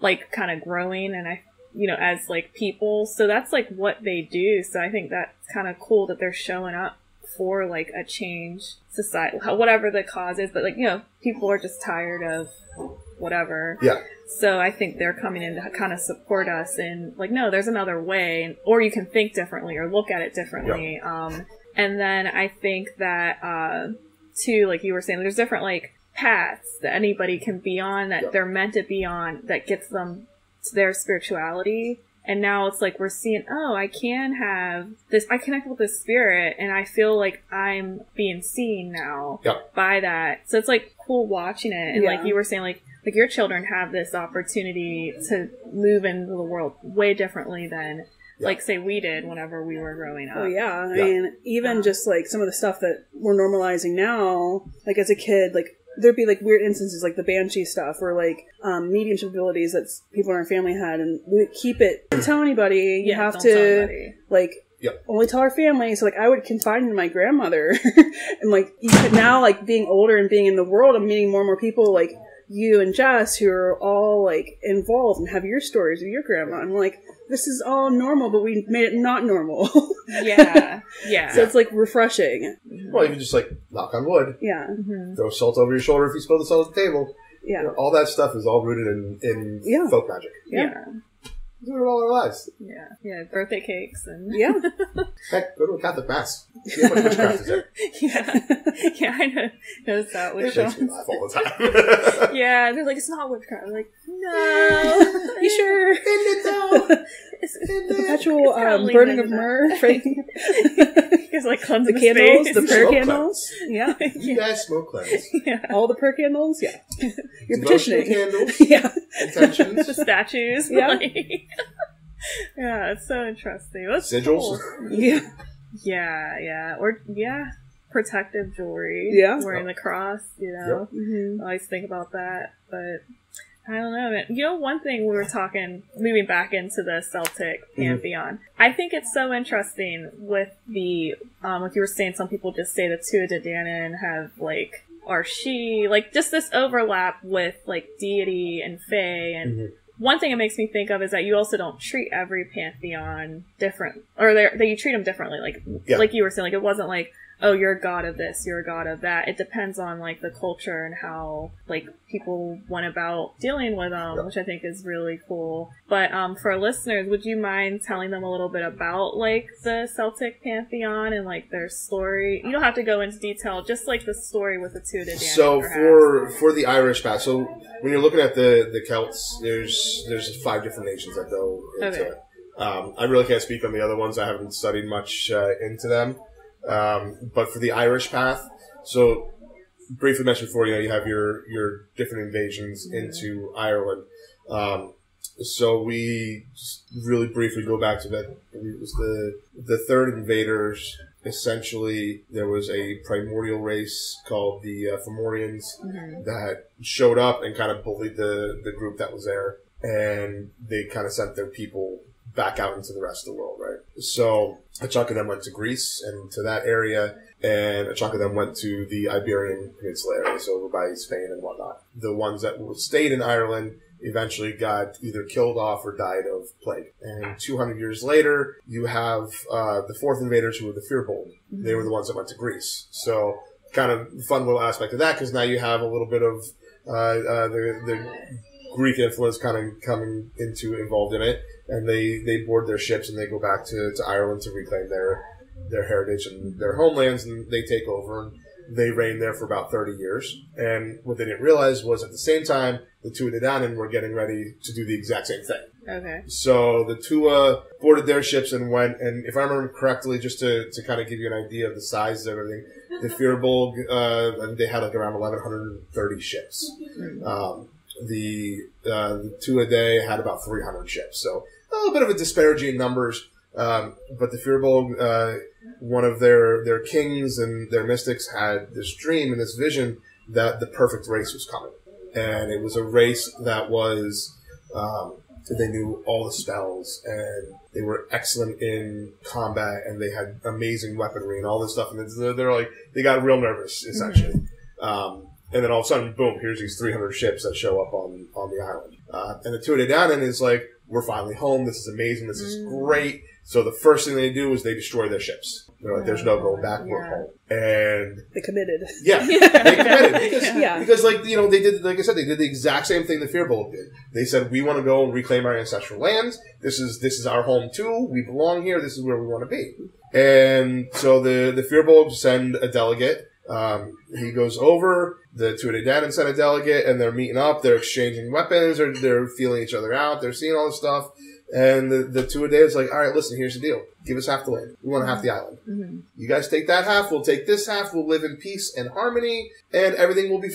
like, kind of growing, and I, you know, as, like, people. So that's, like, what they do. So I think that's kind of cool that they're showing up for, like, a change society, whatever the cause is. But, like, you know, people are just tired of whatever. Yeah. So I think they're coming in to kind of support us and, like, no, there's another way, or you can think differently or look at it differently. Yeah. Um, and then I think that, uh, too, like you were saying, there's different, like, paths that anybody can be on that yeah. they're meant to be on that gets them to their spirituality. And now it's like we're seeing, oh, I can have this, I connect with this spirit, and I feel like I'm being seen now yeah. by that. So it's, like, cool watching it. And yeah. like you were saying, like, like your children have this opportunity to move into the world way differently than, yeah. like, say, we did whenever we were growing up. Oh, yeah. I yeah. mean, even yeah. just, like, some of the stuff that we're normalizing now, like, as a kid, like, there'd be, like, weird instances, like the Banshee stuff, or, like, um, mediumship abilities that people in our family had, and we would keep it. Don't tell anybody. You yeah, have to, like, yep. only tell our family. So, like, I would confide in my grandmother. And, like, you could now, like, being older and being in the world, I'm meeting more and more people, like, you and Jess, who are all, like, involved and have your stories of your grandma. I'm like, this is all normal, but we made it not normal. Yeah. Yeah. So it's, like, refreshing. Well, even just, like, knock on wood. Yeah. Mm-hmm. Throw salt over your shoulder if you spill the salt at the table. Yeah. You know, all that stuff is all rooted in, in yeah. folk magic. Yeah. yeah. We do it all our lives. Yeah. Yeah. Birthday cakes and... Yeah. Heck, go to a Catholic mass. See how much witchcraft is there. Yeah. Yeah, I know. Notice that witch. It makes me laugh all the time. Yeah, they're like, it's not witchcraft. I'm like, no. You sure? In it, though. It's, it's the perpetual um, burning of myrrh. It's like cleansing the candles, space. The prayer candles. Yeah. yeah. You guys smoke cleanse. Yeah. All the prayer candles. Yeah. You're petitioning. Candles. Yeah. Intentions. The statues. Yeah. Like. Yeah, it's so interesting. That's sigils. Cool. Yeah. Yeah, yeah. Or, yeah. Protective jewelry. Yeah. Wearing the cross, you know. Yep. Mm-hmm. I always think about that. But I don't know, man. You know, one thing we were talking, moving back into the Celtic pantheon, mm-hmm. I think it's so interesting with the, um, like you were saying, some people just say the Tuatha De Danann have, like, or she, like, just this overlap with, like, deity and fae. And mm-hmm. one thing it makes me think of is that you also don't treat every pantheon different, or that you treat them differently. Like, yeah. like you were saying, like, it wasn't like, oh, you're a god of this, you're a god of that. It depends on, like, the culture and how, like, people went about dealing with them, yep. which I think is really cool. But um, for our listeners, would you mind telling them a little bit about, like, the Celtic pantheon and, like, their story? You don't have to go into detail, just, like, the story with the Tuatha De Danann. So perhaps. for for the Irish past, so when you're looking at the, the Celts, there's there's five different nations that go into okay. it. Um, I really can't speak on the other ones. I haven't studied much uh, into them. Um, but for the Irish path, so briefly mentioned before, you know, you have your, your different invasions mm-hmm. into Ireland. Um, so we really briefly go back to that. It was the, the third invaders. Essentially, there was a primordial race called the uh, Fomorians mm-hmm. that showed up and kind of bullied the, the group that was there. And they kind of sent their people back out into the rest of the world, right? So a chunk of them went to Greece and to that area, and a chunk of them went to the Iberian Peninsula area, so over by Spain and whatnot. The ones that stayed in Ireland eventually got either killed off or died of plague. And two hundred years later, you have uh, the fourth invaders, who were the Fir Bolg. They were the ones that went to Greece. So kind of fun little aspect of that, because now you have a little bit of uh, uh, the, the Greek influence kind of coming into involved in it. And they, they board their ships and they go back to, to Ireland to reclaim their their heritage and their homelands, and they take over and they reign there for about thirty years. And what they didn't realize was at the same time, the Tuatha De Danann were getting ready to do the exact same thing. Okay. So the Tua boarded their ships and went, and if I remember correctly, just to, to kind of give you an idea of the size of everything, the Fir Bolg, uh, they had like around eleven thirty ships. Um, the, uh, the Tuatha De Danann had about three hundred ships. So a little bit of a disparity in numbers, um, but the Fir Bolg, uh, one of their, their kings and their mystics had this dream and this vision that the perfect race was coming. And it was a race that was um, So they knew all the spells, and they were excellent in combat, and they had amazing weaponry and all this stuff. And they're, they're like, they got real nervous, essentially. Mm-hmm. um, and then all of a sudden, boom, here's these three hundred ships that show up on, on the island. Uh, and the Tuatha De Danann is like, we're finally home. This is amazing. This is mm. great. So the first thing they do is they destroy their ships. They're like, there's no going back. We're home. And they committed. Yeah, they committed. Because, yeah. because, like, you know, they did, like I said, they did the exact same thing the Fir Bolg did. They said, we want to go and reclaim our ancestral lands. This is, this is our home too. We belong here. This is where we want to be. And so the, the Fir Bolg send a delegate. Um, he goes over, the Tuatha De Danann sent a delegate, and they're meeting up, they're exchanging weapons, they're, they're feeling each other out, they're seeing all this stuff, and the, the Tuatha De Danann is like, alright, listen, here's the deal. Give us half the land. We want half the island. Mm-hmm. You guys take that half, we'll take this half, we'll live in peace and harmony, and everything will be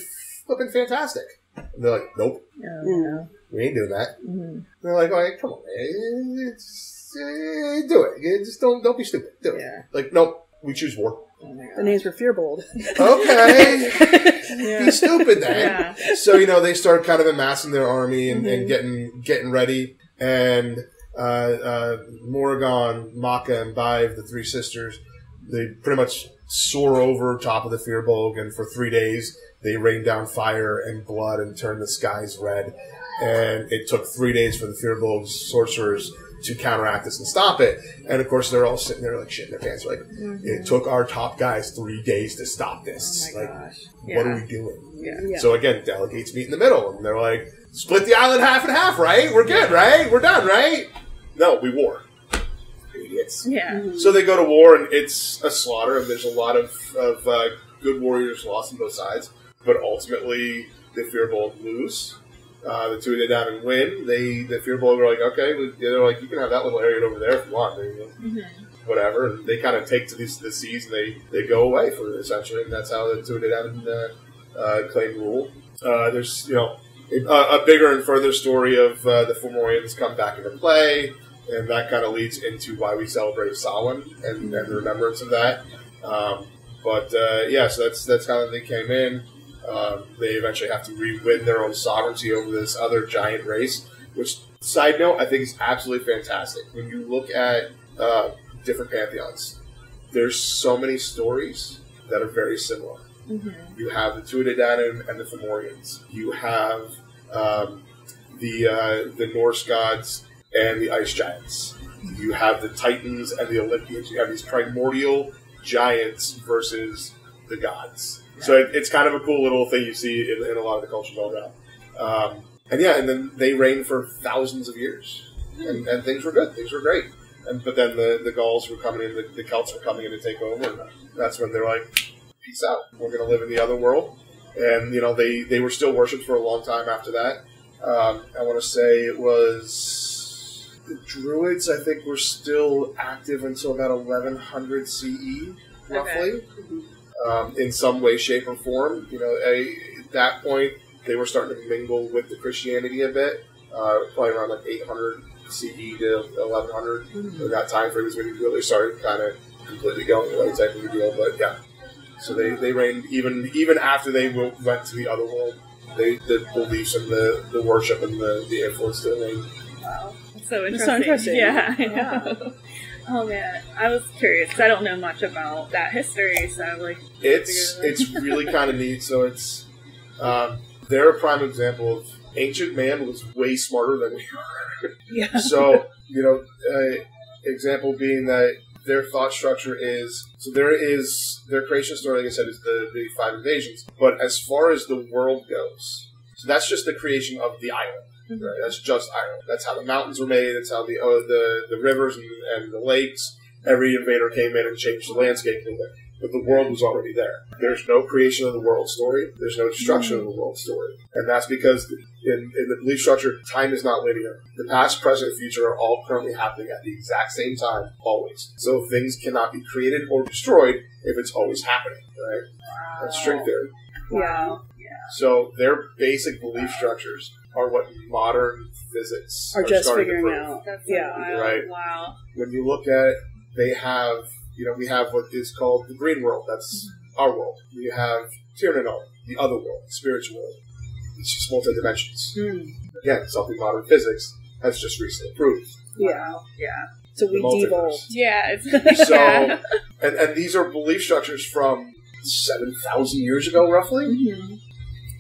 flipping fantastic. And they're like, nope. Oh, no. We ain't doing that. Mm-hmm. They're like, alright, come on, man. It's, uh, do it. Just don't, don't be stupid. Do it. Yeah. Like, nope. We choose war. Oh my God. The names were Fir Bolg. Okay. yeah. Be stupid then. Yeah. So, you know, they start kind of amassing their army and, mm-hmm. and getting getting ready. And uh, uh, Morrigan, Maka, and Bive, the three sisters, they pretty much soar over top of the Fir Bolg. And for three days, they rain down fire and blood and turn the skies red. And it took three days for the Fir Bolg's sorcerers to counteract this and stop it. And of course, they're all sitting there like shit in their pants. Like, mm-hmm. it took our top guys three days to stop this. Oh my like, gosh. Yeah. What are we doing? Yeah. Yeah. So again, delegates meet in the middle. And they're like, split the island half and half, right? We're good, right? We're done, right? No, we war. Idiots. Yeah. Mm-hmm. So they go to war, and it's a slaughter. And there's a lot of, of uh, good warriors lost on both sides. But ultimately, the Fir Bolg lose. Uh, the Tuatha De Danann win. They, the Fir Bolg, were like, okay, we, they're like, you can have that little area over there if you want. You know, mm-hmm. Whatever. And they kind of take to these, the seas, and they, they go away for essentially, and that's how the Tuatha De Danann uh, uh, claimed rule. Uh, there's, you know, a, a bigger and further story of uh, the Fomorians come back into play, and that kind of leads into why we celebrate Samhain and, mm-hmm. and the remembrance of that. Um, but uh, yeah, so that's that's how they came in. Um, they eventually have to re-win their own sovereignty over this other giant race, which, side note, I think is absolutely fantastic. When you look at uh, different pantheons, there's so many stories that are very similar. Mm-hmm. You have the Tuatha De Danann and the Fomorians. You have um, the uh, the Norse gods and the ice giants. You have the Titans and the Olympians. You have these primordial giants versus the gods. So it, it's kind of a cool little thing you see in, in a lot of the cultures all around. Um, and yeah, and then they reigned for thousands of years. And, and things were good. Things were great. And But then the, the Gauls were coming in, the, the Celts were coming in to take over. And that's when they're like, peace out. We're going to live in the other world. And, you know, they, they were still worshipped for a long time after that. Um, I want to say it was the Druids, I think, were still active until about eleven hundred C E, roughly. Okay. Um, in some way, shape, or form. You know, a, at that point, they were starting to mingle with the Christianity a bit, uh, probably around like eight hundred C E to eleven hundred. Mm-hmm. That time frame is when you really started kind of completely going away type of deal, but yeah. So they, they reigned, even even after they went to the other world, they, the beliefs and the, the worship and the, the influence still reigned. Wow. That's so interesting. That's so interesting. Yeah, I know. Wow. Oh man, I was curious because I don't know much about that history, so I'm like, it's it's really kind of neat. So it's um, they're a prime example of ancient man was way smarter than we are. Yeah. So you know, uh, example being that their thought structure is so there is their creation story. Like I said, is the the five invasions, but as far as the world goes, so that's just the creation of the island. Right, that's just Ireland. That's how the mountains were made. That's how the uh, the, the rivers and, and the lakes. Every invader came in and changed the landscape a little bit. But the world was already there. There's no creation of the world story. There's no destruction of the world story. And that's because in, in the belief structure, time is not linear. The past, present, future are all currently happening at the exact same time, always. So things cannot be created or destroyed if it's always happening, right? Wow. That's string theory. Wow. Yeah. So their basic belief structures are what modern physics are, are just figuring out. That's yeah, right. Wow. When you look at it, they have, you know, we have what is called the green world. That's mm-hmm. our world. We have Tirnanon, the other world, the spiritual world. It's just multi dimensions. Mm. Again, something modern physics That's just recently proved. Yeah. Yeah. So we devolved. Yeah. So, and, and these are belief structures from seven thousand years ago, roughly? Mm-hmm.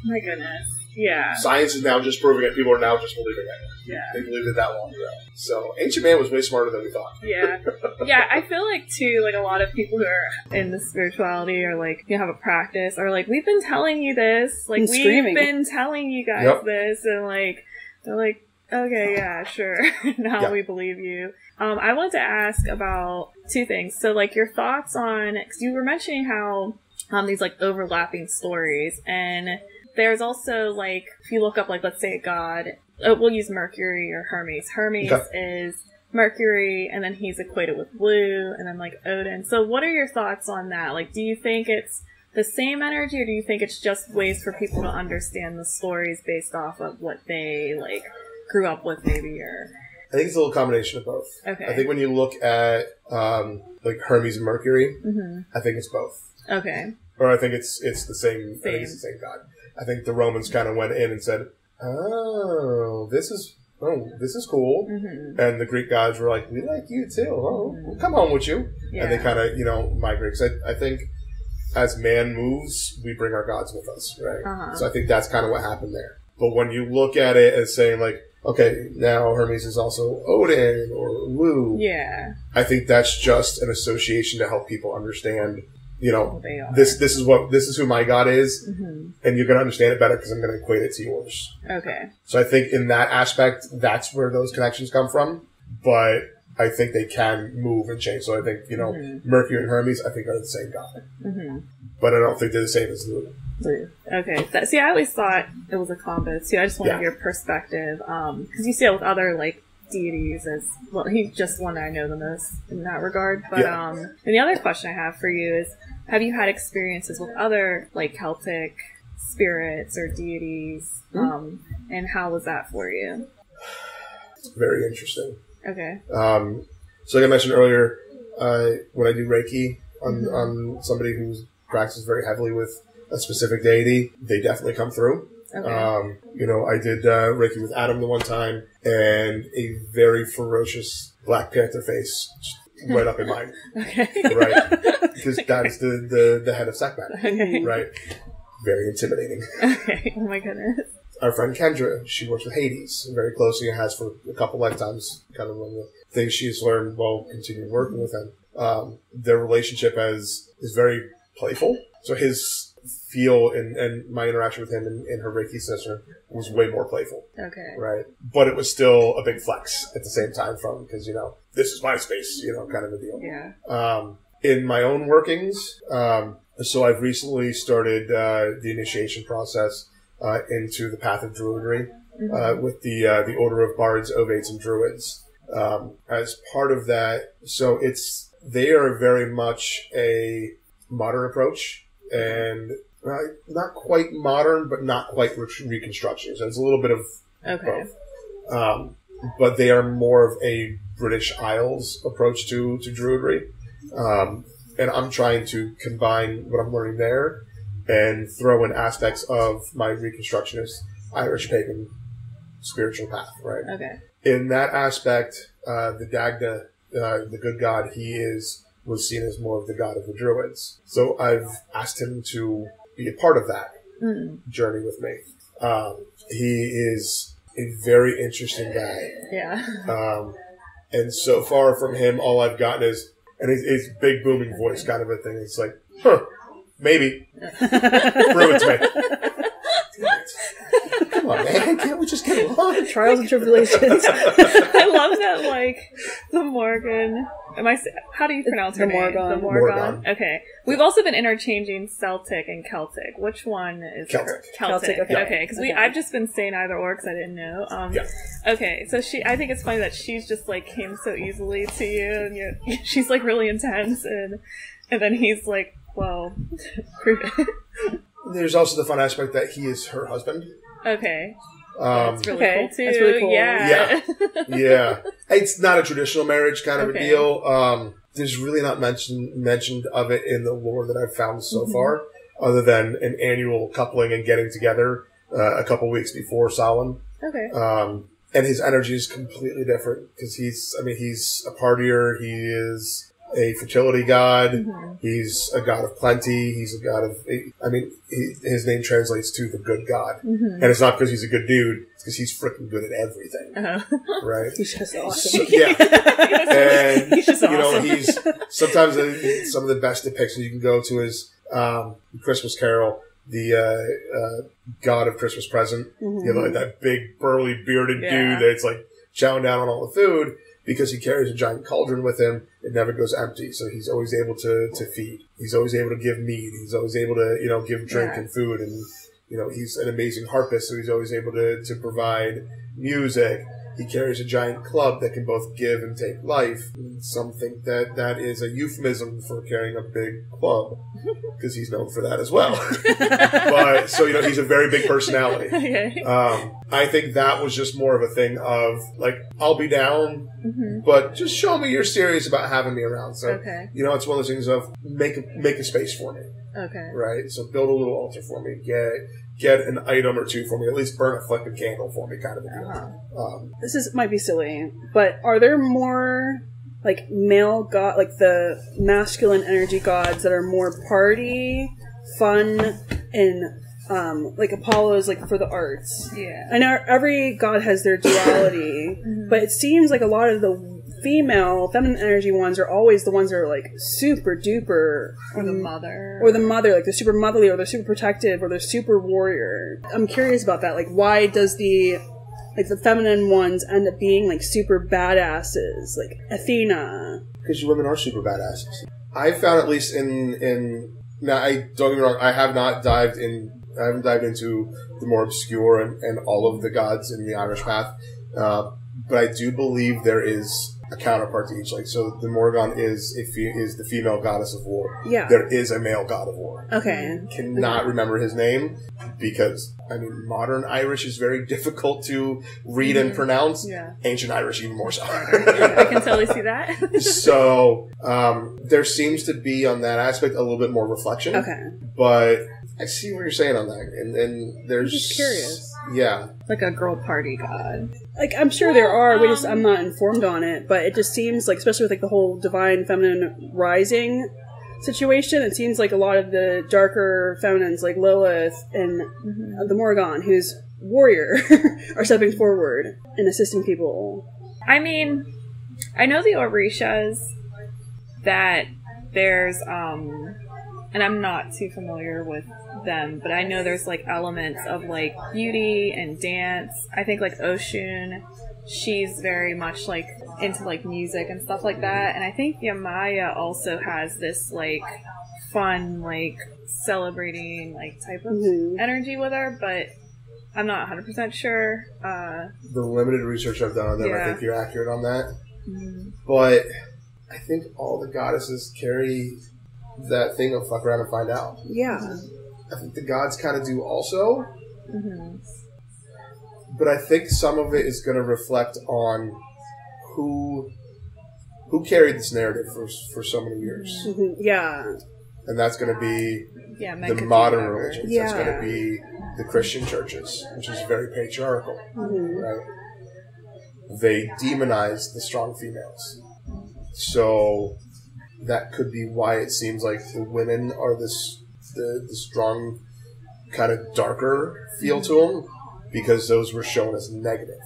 My goodness. Yeah. Science is now just proving it. People are now just believing it. Yeah. They believed it that long ago. So ancient man was way smarter than we thought. Yeah. Yeah, I feel like, too, like a lot of people who are in the spirituality or, like, you have a practice are like, we've been telling you this. Like, I'm we've screaming. been telling you guys yep. this. And, like, they're like, okay, yeah, sure. now yeah. we believe you. Um, I want to ask about two things. So, like, your thoughts on, because you were mentioning how um, these, like, overlapping stories, and there's also, like, if you look up, like, let's say a god, oh, we'll use Mercury or Hermes. Hermes okay. is Mercury, and then he's equated with blue, and then, like, Odin. So what are your thoughts on that? Like, do you think it's the same energy, or do you think it's just ways for people to understand the stories based off of what they, like, grew up with, maybe, or... I think it's a little combination of both. Okay. I think when you look at, um, like, Hermes and Mercury, mm-hmm. I think it's both. Okay. Or I think it's it's the same, same. I think it's the same god. I think the Romans kind of went in and said, oh, this is oh, this is cool. Mm-hmm. And the Greek gods were like, we like you too. Oh, we'll come home with you. Yeah. And they kind of, you know, migrate. Because I, I think as man moves, we bring our gods with us, right? Uh-huh. So I think that's kind of what happened there. But when you look at it as saying, like, okay, now Hermes is also Odin or Lu. Yeah. I think that's just an association to help people understand, you know, oh, this this is what this is who my god is, mm-hmm. and you're going to understand it better because I'm going to equate it to yours. Okay. So I think in that aspect, that's where those connections come from. But I think they can move and change. So I think, you know, mm-hmm. Mercury and Hermes, I think, are the same god. Mm-hmm. But I don't think they're the same as Lu. Okay. That, see, I always thought it was a combo, too. I just wanted yeah. your perspective. Um, because you see it with other, like, deities as, well, he's just one that I know the most in that regard. But, yeah. um, and the other question I have for you is, have you had experiences with other, like, Celtic spirits or deities? Mm-hmm. Um, and how was that for you? Very interesting. Okay. Um, so like I mentioned earlier, uh, when I do Reiki on, mm-hmm. on somebody who practices very heavily with a specific deity, they definitely come through. Okay. Um, you know, I did uh, Reiki with Adam the one time, and a very ferocious Black Panther face right up in mine. Okay. Right. Because that is the, the, the head of Sekhmet. Okay. Right. Very intimidating. Okay. Oh my goodness. Our friend Kendra, she works with Hades very closely and has for a couple lifetimes. Kind of one of the things she's learned while continuing working with him. Um, their relationship as, is very playful. So his feel and, and my interaction with him and, and her Reiki session was way more playful. Okay. Right. But it was still a big flex at the same time from, because, you know, this is my space, you know, kind of a deal. Yeah. Um, in my own workings, um, so I've recently started uh, the initiation process uh, into the path of Druidry mm-hmm. uh, with the uh, the Order of Bards, Ovates, and Druids. Um, as part of that, so it's, they are very much a modern approach and Uh, not quite modern, but not quite re reconstruction. So it's a little bit of okay. both. Um, but they are more of a British Isles approach to, to Druidry. Um, and I'm trying to combine what I'm learning there and throw in aspects of my reconstructionist Irish pagan spiritual path, right? Okay. In that aspect, uh, the Dagda, uh, the good god, he is was seen as more of the god of the Druids. So I've asked him to be a part of that mm. journey with me. Um, he is a very interesting guy. Yeah. Um, and so far from him, all I've gotten is, and his, his big booming voice kind of a thing. It's like, huh, maybe. Ruins me. Come on, man. Can't we just get along? Trials and tribulations. I love that, like, the Morgan... Am I? How do you pronounce her the name? Morrigan. The Morrigan. Okay. We've also been interchanging Celtic and Celtic. Which one is Celtic? Celtic. Celtic. Okay. Because okay, okay. we, I've just been saying either or because I didn't know. Um, yeah. Okay. So she, I think it's funny that she's just like came so easily to you, and you, she's like really intense, and and then he's like, well, prove it. There's also the fun aspect that he is her husband. Okay. Um, that's really okay. cool too. That's really cool. Yeah. Yeah. Yeah. It's not a traditional marriage kind of okay. a deal. Um, there's really not mention, mentioned of it in the lore that I've found so mm-hmm. far, other than an annual coupling and getting together uh, a couple weeks before Samhain. Okay. Um, And his energy is completely different because he's, I mean, he's a partier. He is a fertility god. Mm-hmm. He's a god of plenty. He's a god of, I mean, he, his name translates to the good god. Mm-hmm. And it's not because he's a good dude. It's because he's freaking good at everything. Uh-huh. Right? He's just awesome. So, yeah. And, he's just awesome. You know, he's, sometimes some of the best depictions you can go to is, um, Christmas Carol. The uh, uh, god of Christmas present, mm-hmm. you know, like that big burly bearded yeah. dude that's like chowing down on all the food because he carries a giant cauldron with him. It never goes empty, so he's always able to to feed. He's always able to give mead. He's always able to you know give drink yeah. and food, and you know he's an amazing harpist, so he's always able to to provide music. He carries a giant club that can both give and take life. Some think that that is a euphemism for carrying a big club, because he's known for that as well. But so, you know, he's a very big personality. Okay. Um, I think that was just more of a thing of, like, I'll be down, mm-hmm. but just show me you're serious about having me around. So, okay. you know, it's one of those things of make a, make a space for me. Okay. Right? So build a little altar for me. Get get an item or two for me. At least burn a fucking candle for me, kind of a deal. Uh-huh. um, this is might be silly, but are there more, like, male god, like, the masculine energy gods that are more party, fun, and, um, like, Apollo's, like, for the arts? Yeah. I know every god has their duality, mm-hmm. but it seems like a lot of the female, feminine energy ones are always the ones that are, like, super duper. Or the mother. Or the mother. Like, they're super motherly, or they're super protective, or they're super warrior. I'm curious about that. Like, why does the, like, the feminine ones end up being, like, super badasses? Like, Athena. Because you women are super badasses. I found, at least in, in, now, I, don't get me wrong, I have not dived in, I haven't dived into the more obscure and, and all of the gods in the Irish path. Uh, but I do believe there is a counterpart to each. Like, so the Morrigan is a fe is the female goddess of war. Yeah. There is a male god of war. Okay. I cannot okay. remember his name because, I mean, modern Irish is very difficult to read mm-hmm. and pronounce. Yeah. Ancient Irish even more so. Yeah, I can totally see that. So, um, there seems to be on that aspect a little bit more reflection. Okay. But I see what you're saying on that. And, and there's... I'm just curious. Yeah. Like a girl party god. Like, I'm sure there are, we just, I'm not informed on it, but it just seems like, especially with, like, the whole divine feminine rising situation, it seems like a lot of the darker feminines, like Lilith and mm-hmm. the Morrigan, who's warrior, are stepping forward and assisting people. I mean, I know the Orishas, that there's, um, and I'm not too familiar with them, but I know there's, like, elements of, like, beauty and dance. I think, like, Oshun, she's very much, like, into, like, music and stuff like that. And I think Yamaya also has this, like, fun, like, celebrating, like, type of mm-hmm. energy with her, but I'm not one hundred percent sure. Uh, the limited research I've done on them, yeah. I think you're accurate on that. Mm-hmm. But I think all the goddesses carry that thing of fuck around and find out. Yeah. I think the gods kind of do also, mm-hmm. but I think some of it is going to reflect on who who carried this narrative for for so many years. Mm-hmm. Yeah, and that's going to be yeah, the modern religions. Yeah. That's going to be the Christian churches, which is very patriarchal. Mm-hmm. Right? They demonize the strong females, so that could be why it seems like the women are this. The, the strong, kind of darker feel to them, because those were shown as negative.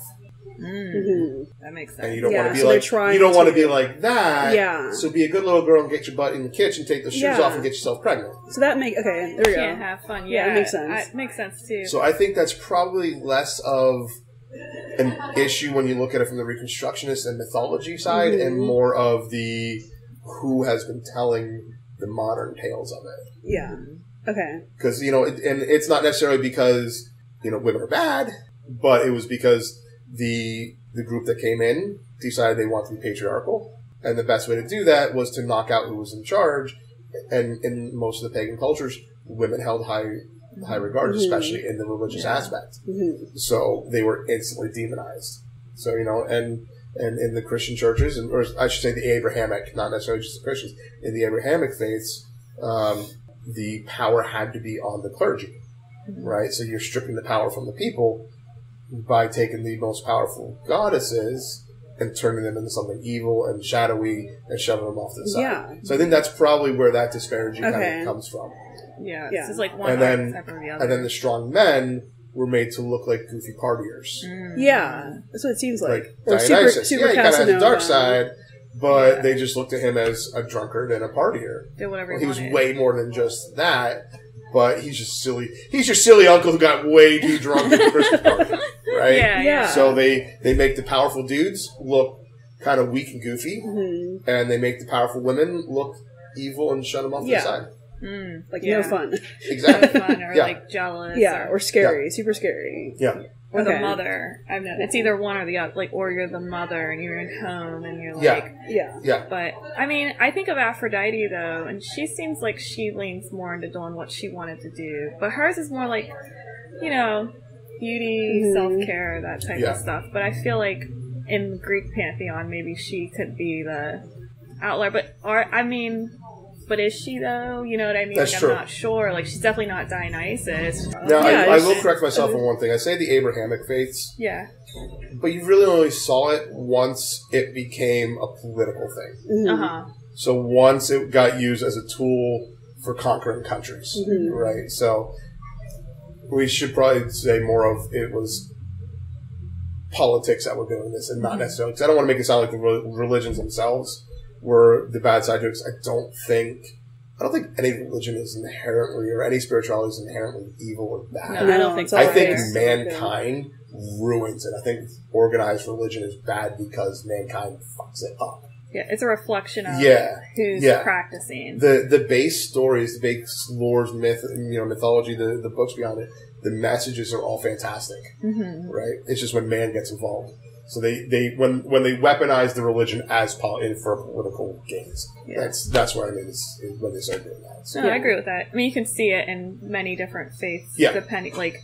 Mm-hmm. That makes sense. And you don't yeah. want to be so like you don't want to be like that. Yeah. So be a good little girl and get your butt in the kitchen, take those shoes yeah. off, and get yourself pregnant. So that makes okay. There we go. Can't have fun. Yeah, yeah, it makes sense. It makes sense too. So I think that's probably less of an issue when you look at it from the Reconstructionist and mythology side, mm-hmm. and more of the who has been telling the modern tales of it. Yeah. Okay. Because, you know, it, and it's not necessarily because, you know, women are bad, but it was because the the group that came in decided they want to be patriarchal, and the best way to do that was to knock out who was in charge, and in most of the pagan cultures, women held high high regard, mm-hmm. especially in the religious yeah. aspect. Mm-hmm. So they were instantly demonized. So, you know, and... and in the Christian churches, and or I should say the Abrahamic, not necessarily just the Christians, in the Abrahamic faiths, um, the power had to be on the clergy, mm-hmm. right? So you're stripping the power from the people by taking the most powerful goddesses and turning them into something evil and shadowy and shoving them off to the side. Yeah. So I think that's probably where that disparity okay. kind of comes from. Yeah. yeah. So it's like one and then, after the other. And then the strong men were made to look like goofy partiers. Mm. Yeah. That's what it seems like. Like or Dionysus. Super, super yeah, he kind of had the dark side, but yeah. they just looked at him as a drunkard and a partier. Did whatever he, he was way more than just that, but he's just silly. He's your silly uncle who got way too drunk at the Christmas party. Right? Yeah, yeah. So they, they make the powerful dudes look kind of weak and goofy, mm-hmm. and they make the powerful women look evil and shut them off yeah. to the side. Mm, like yeah. no fun. Exactly. No fun or yeah. like jealous. Yeah, or, or scary. Yeah. Super scary. Yeah. Or okay. the mother. I've known. It's either one or the other. Like, or you're the mother and you're in home and you're like... Yeah. yeah. Yeah. But, I mean, I think of Aphrodite, though, and she seems like she leans more into doing what she wanted to do. But hers is more like, you know... beauty, mm-hmm. self-care, that type yeah. of stuff. But I feel like in the Greek pantheon, maybe she could be the outlier. But or, I mean, but is she though? You know what I mean? That's like, true. I'm not sure. Like, she's definitely not Dionysus. Now, yeah, I, I will correct myself on one thing. I say the Abrahamic faiths. Yeah. But you really only saw it once it became a political thing. Uh-huh. So once it got used as a tool for conquering countries, mm-hmm. right? So... we should probably say more of it was politics that were doing this and not necessarily... because I don't want to make it sound like the religions themselves were the bad side jokes. I don't think... I don't think any religion is inherently... or any spirituality is inherently evil or bad. No, I don't think so. I think mankind ruins it. I think organized religion is bad because mankind fucks it up. Yeah, it's a reflection of yeah, who's yeah. practicing. The the base stories, the base lores, myth, you know, mythology, the, the books behind it, the messages are all fantastic, mm-hmm. right? It's just when man gets involved. So they, they when when they weaponize the religion as poli- for political gains. Yeah. That's that's what I mean is, is when they start doing that. So, no, yeah. I agree with that. I mean, you can see it in many different faiths, yeah. depending like.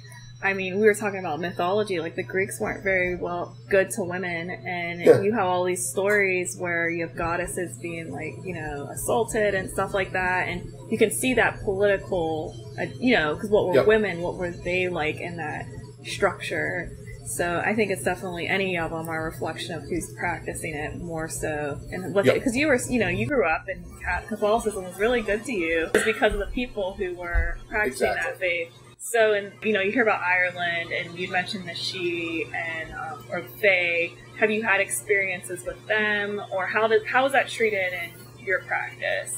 I mean, we were talking about mythology. Like, the Greeks weren't very well good to women, and yeah. you have all these stories where you have goddesses being, like, you know, assaulted and stuff like that, and you can see that political, uh, you know, because what were yep. women, what were they like in that structure? So I think it's definitely any of them are a reflection of who's practicing it more so. And because yep. you were, you know, you grew up and Catholicism was really good to you. It's because of the people who were practicing exactly. that faith. So, and you know, you hear about Ireland, and you mentioned the she and um, or they. Have you had experiences with them, or how did how was that treated in your practice?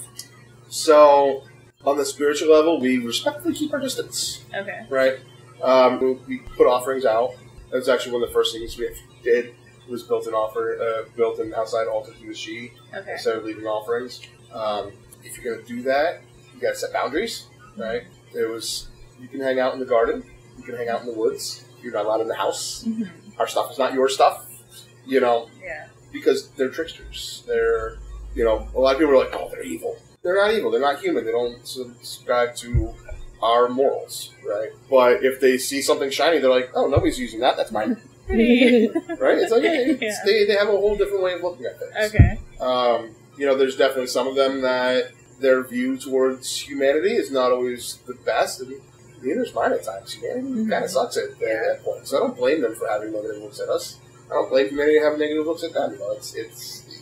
So, on the spiritual level, we respectfully keep our distance. Okay. Right. Um, we put offerings out. That was actually one of the first things we did. Was built an offer, uh, built an outside altar to the she okay. instead of leaving offerings. Um, if you're going to do that, you got to set boundaries. Right. It was. You can hang out in the garden. You can hang out in the woods. You're not allowed in the house. Mm-hmm. Our stuff is not your stuff. You know? Yeah. Because they're tricksters. They're, you know, a lot of people are like, oh, they're evil. They're not evil. They're not human. They don't subscribe to our morals, right? But if they see something shiny, they're like, oh, nobody's using that. That's mine. Right? It's like, hey, yeah. they, they have a whole different way of looking at things. Okay. Um, you know, there's definitely some of them that their view towards humanity is not always the best. And leaders mine at times, you know, mm-hmm. kind of sucks at, yeah. at that point. So I don't blame them for having negative looks at us. I don't blame humanity for having negative looks at them. You know, it's it's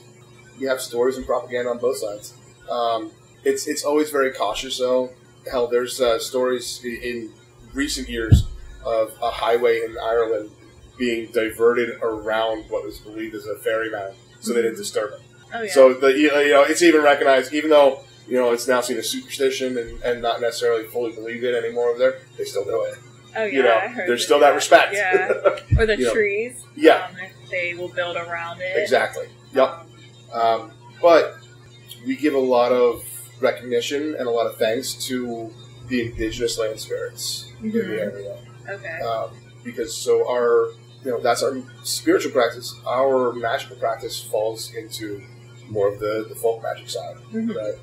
you have stories and propaganda on both sides. Um, it's it's always very cautious, though. Hell, there's uh, stories in, in recent years of a highway in Ireland being diverted around what was believed as a ferryman, so they didn't disturb it. Oh, yeah. So the you know it's even recognized, even though. You know, it's now seen as superstition and, and not necessarily fully believed in anymore over there. They still do it. Oh, yeah. You know, I heard there's that, still yeah. that respect. Yeah. Or the trees. Know. Yeah. Um, they will build around it. Exactly. Yep. Um, but we give a lot of recognition and a lot of thanks to the indigenous land spirits mm-hmm. in the area. Okay. Um, because so our, you know, that's our spiritual practice. Our magical practice falls into more of the, the folk magic side, mm-hmm. right?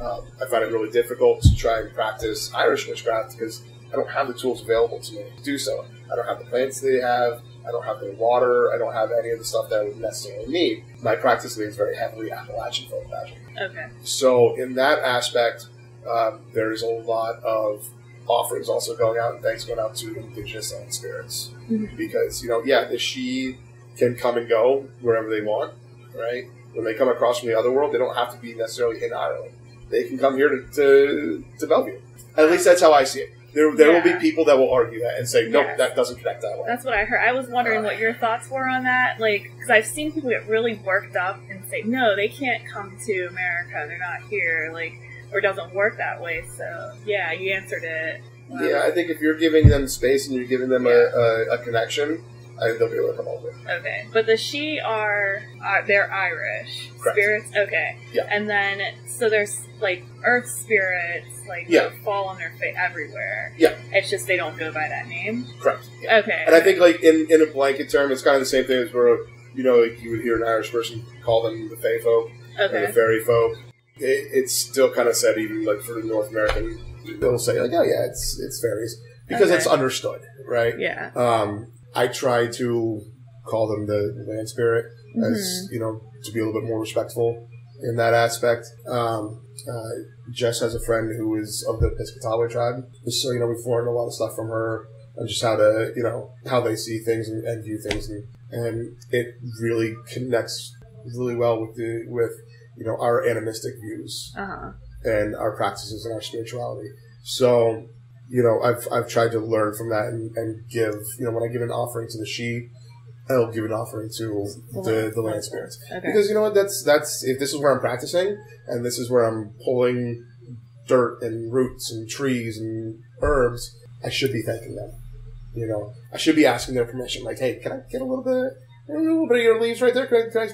Um, I find it really difficult to try and practice Irish witchcraft because I don't have the tools available to me to do so. I don't have the plants they have. I don't have their water. I don't have any of the stuff that I would necessarily need. My practice leans very heavily Appalachian folk magic. Okay. So in that aspect, um, there's a lot of offerings also going out and thanks going out to indigenous owned spirits. Mm-hmm. Because, you know, yeah, the she can come and go wherever they want, right? When they come across from the other world, they don't have to be necessarily in Ireland. They can come here to, to, to Bellevue. At least that's how I see it. There, there yeah. will be people that will argue that and say, nope, yes. that doesn't connect that way. That's what I heard. I was wondering uh, what your thoughts were on that. Like, because I've seen people get really worked up and say, no, they can't come to America. They're not here. Like, or it doesn't work that way. So, yeah, you answered it. Wow. Yeah, I think if you're giving them space and you're giving them yeah. a, a, a connection, I think they'll be able to come over. Okay. But the she are, uh, they're Irish. Correct. Spirits? Okay. Yeah. And then, so there's, like, earth spirits, like, yeah. they fall on their face everywhere. Yeah. It's just they don't go by that name? Correct. Yeah. Okay. And I think, like, in, in a blanket term, it's kind of the same thing as where, you know, like you would hear an Irish person call them the fae folk okay. or the fairy folk. It, it's still kind of said, even, like, for the North American, they'll say, like, oh, yeah, it's, it's fairies. Because okay. it's understood, right? Yeah. Um... I try to call them the land spirit, as mm-hmm. you know, to be a little bit more respectful in that aspect. Um, uh, Jess has a friend who is of the Piscataway tribe, so you know we've learned a lot of stuff from her on just how to, you know, how they see things and, and view things, and, and it really connects really well with the with you know our animistic views uh-huh. and our practices and our spirituality. So. You know, I've I've tried to learn from that and, and give, you know, when I give an offering to the she, I'll give an offering to the, the land spirits. Okay. Because, you know what, that's, that's, if this is where I'm practicing and this is where I'm pulling dirt and roots and trees and herbs, I should be thanking them. You know, I should be asking their permission. Like, hey, can I get a little bit of, a little bit of your leaves right there? Can I, can I,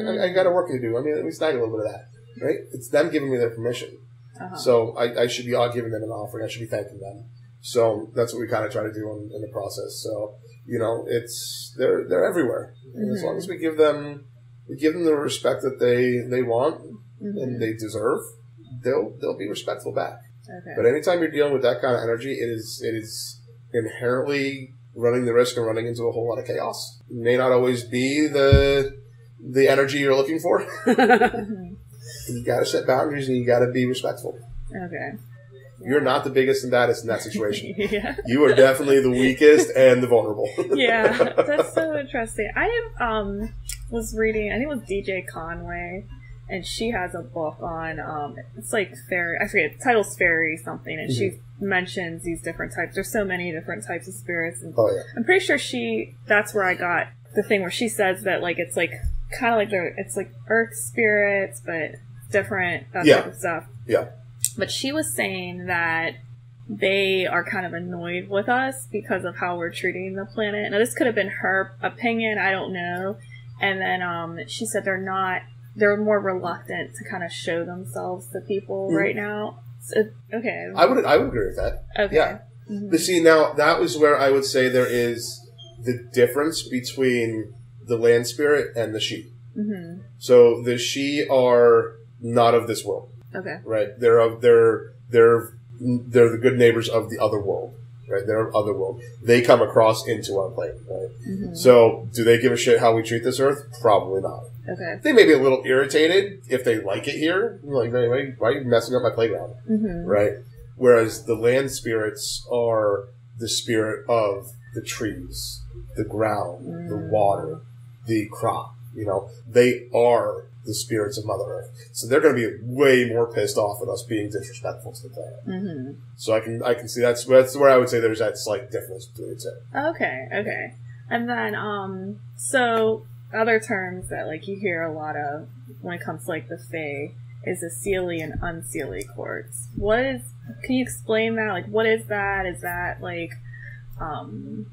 can I, I got a work to do. I mean, let me snag a little bit of that, right? It's them giving me their permission. Uh-huh. So I, I should be giving them an offering. I should be thanking them. So that's what we kind of try to do in, in the process. So, you know, it's they're they're everywhere. And mm-hmm. as long as we give them we give them the respect that they, they want mm-hmm. and they deserve, they'll they'll be respectful back. Okay. But anytime you're dealing with that kind of energy, it is it is inherently running the risk of running into a whole lot of chaos. It may not always be the the energy you're looking for. You gotta set boundaries and you gotta be respectful. Okay. You're not the biggest and baddest in that situation. yeah. You are definitely the weakest and the vulnerable. yeah, that's so interesting. I um was reading, I think it was D J Conway, and she has a book on um it's like fairy. I forget the title's fairy something, and mm-hmm. she mentions these different types. There's so many different types of spirits. And oh yeah. I'm pretty sure she that's where I got the thing where she says that like it's like kind of like they're it's like earth spirits, but different that yeah. type of stuff. Yeah. But she was saying that they are kind of annoyed with us because of how we're treating the planet. Now, this could have been her opinion. I don't know. And then um, she said they're not, they're more reluctant to kind of show themselves to people mm-hmm. right now. So, okay. I would, I would agree with that. Okay. Yeah. Mm-hmm. But see, now that was where I would say there is the difference between the land spirit and the she. Mm-hmm. So the she are not of this world. Okay. Right. They're of they're they're they're the good neighbors of the other world. Right. They're of other world. They come across into our plane. Right. Mm-hmm. So do they give a shit how we treat this earth? Probably not. Okay. They may be a little irritated if they like it here. Like, anyway, why are you messing up my playground? Mm-hmm. Right. Whereas the land spirits are the spirit of the trees, the ground, mm. the water, the crop. You know, they are the spirits of Mother Earth. So they're going to be way more pissed off at us being disrespectful to the planet. Mm-hmm. So I can I can see that's, that's where I would say there's that slight difference between the two. Okay, okay. And then, um, so other terms that, like, you hear a lot of when it comes to, like, the fae is the seelie and unseelie courts. What is, can you explain that? Like, what is that? Is that, like, um...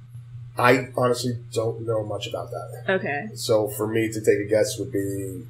I honestly don't know much about that. Okay. So for me to take a guess would be...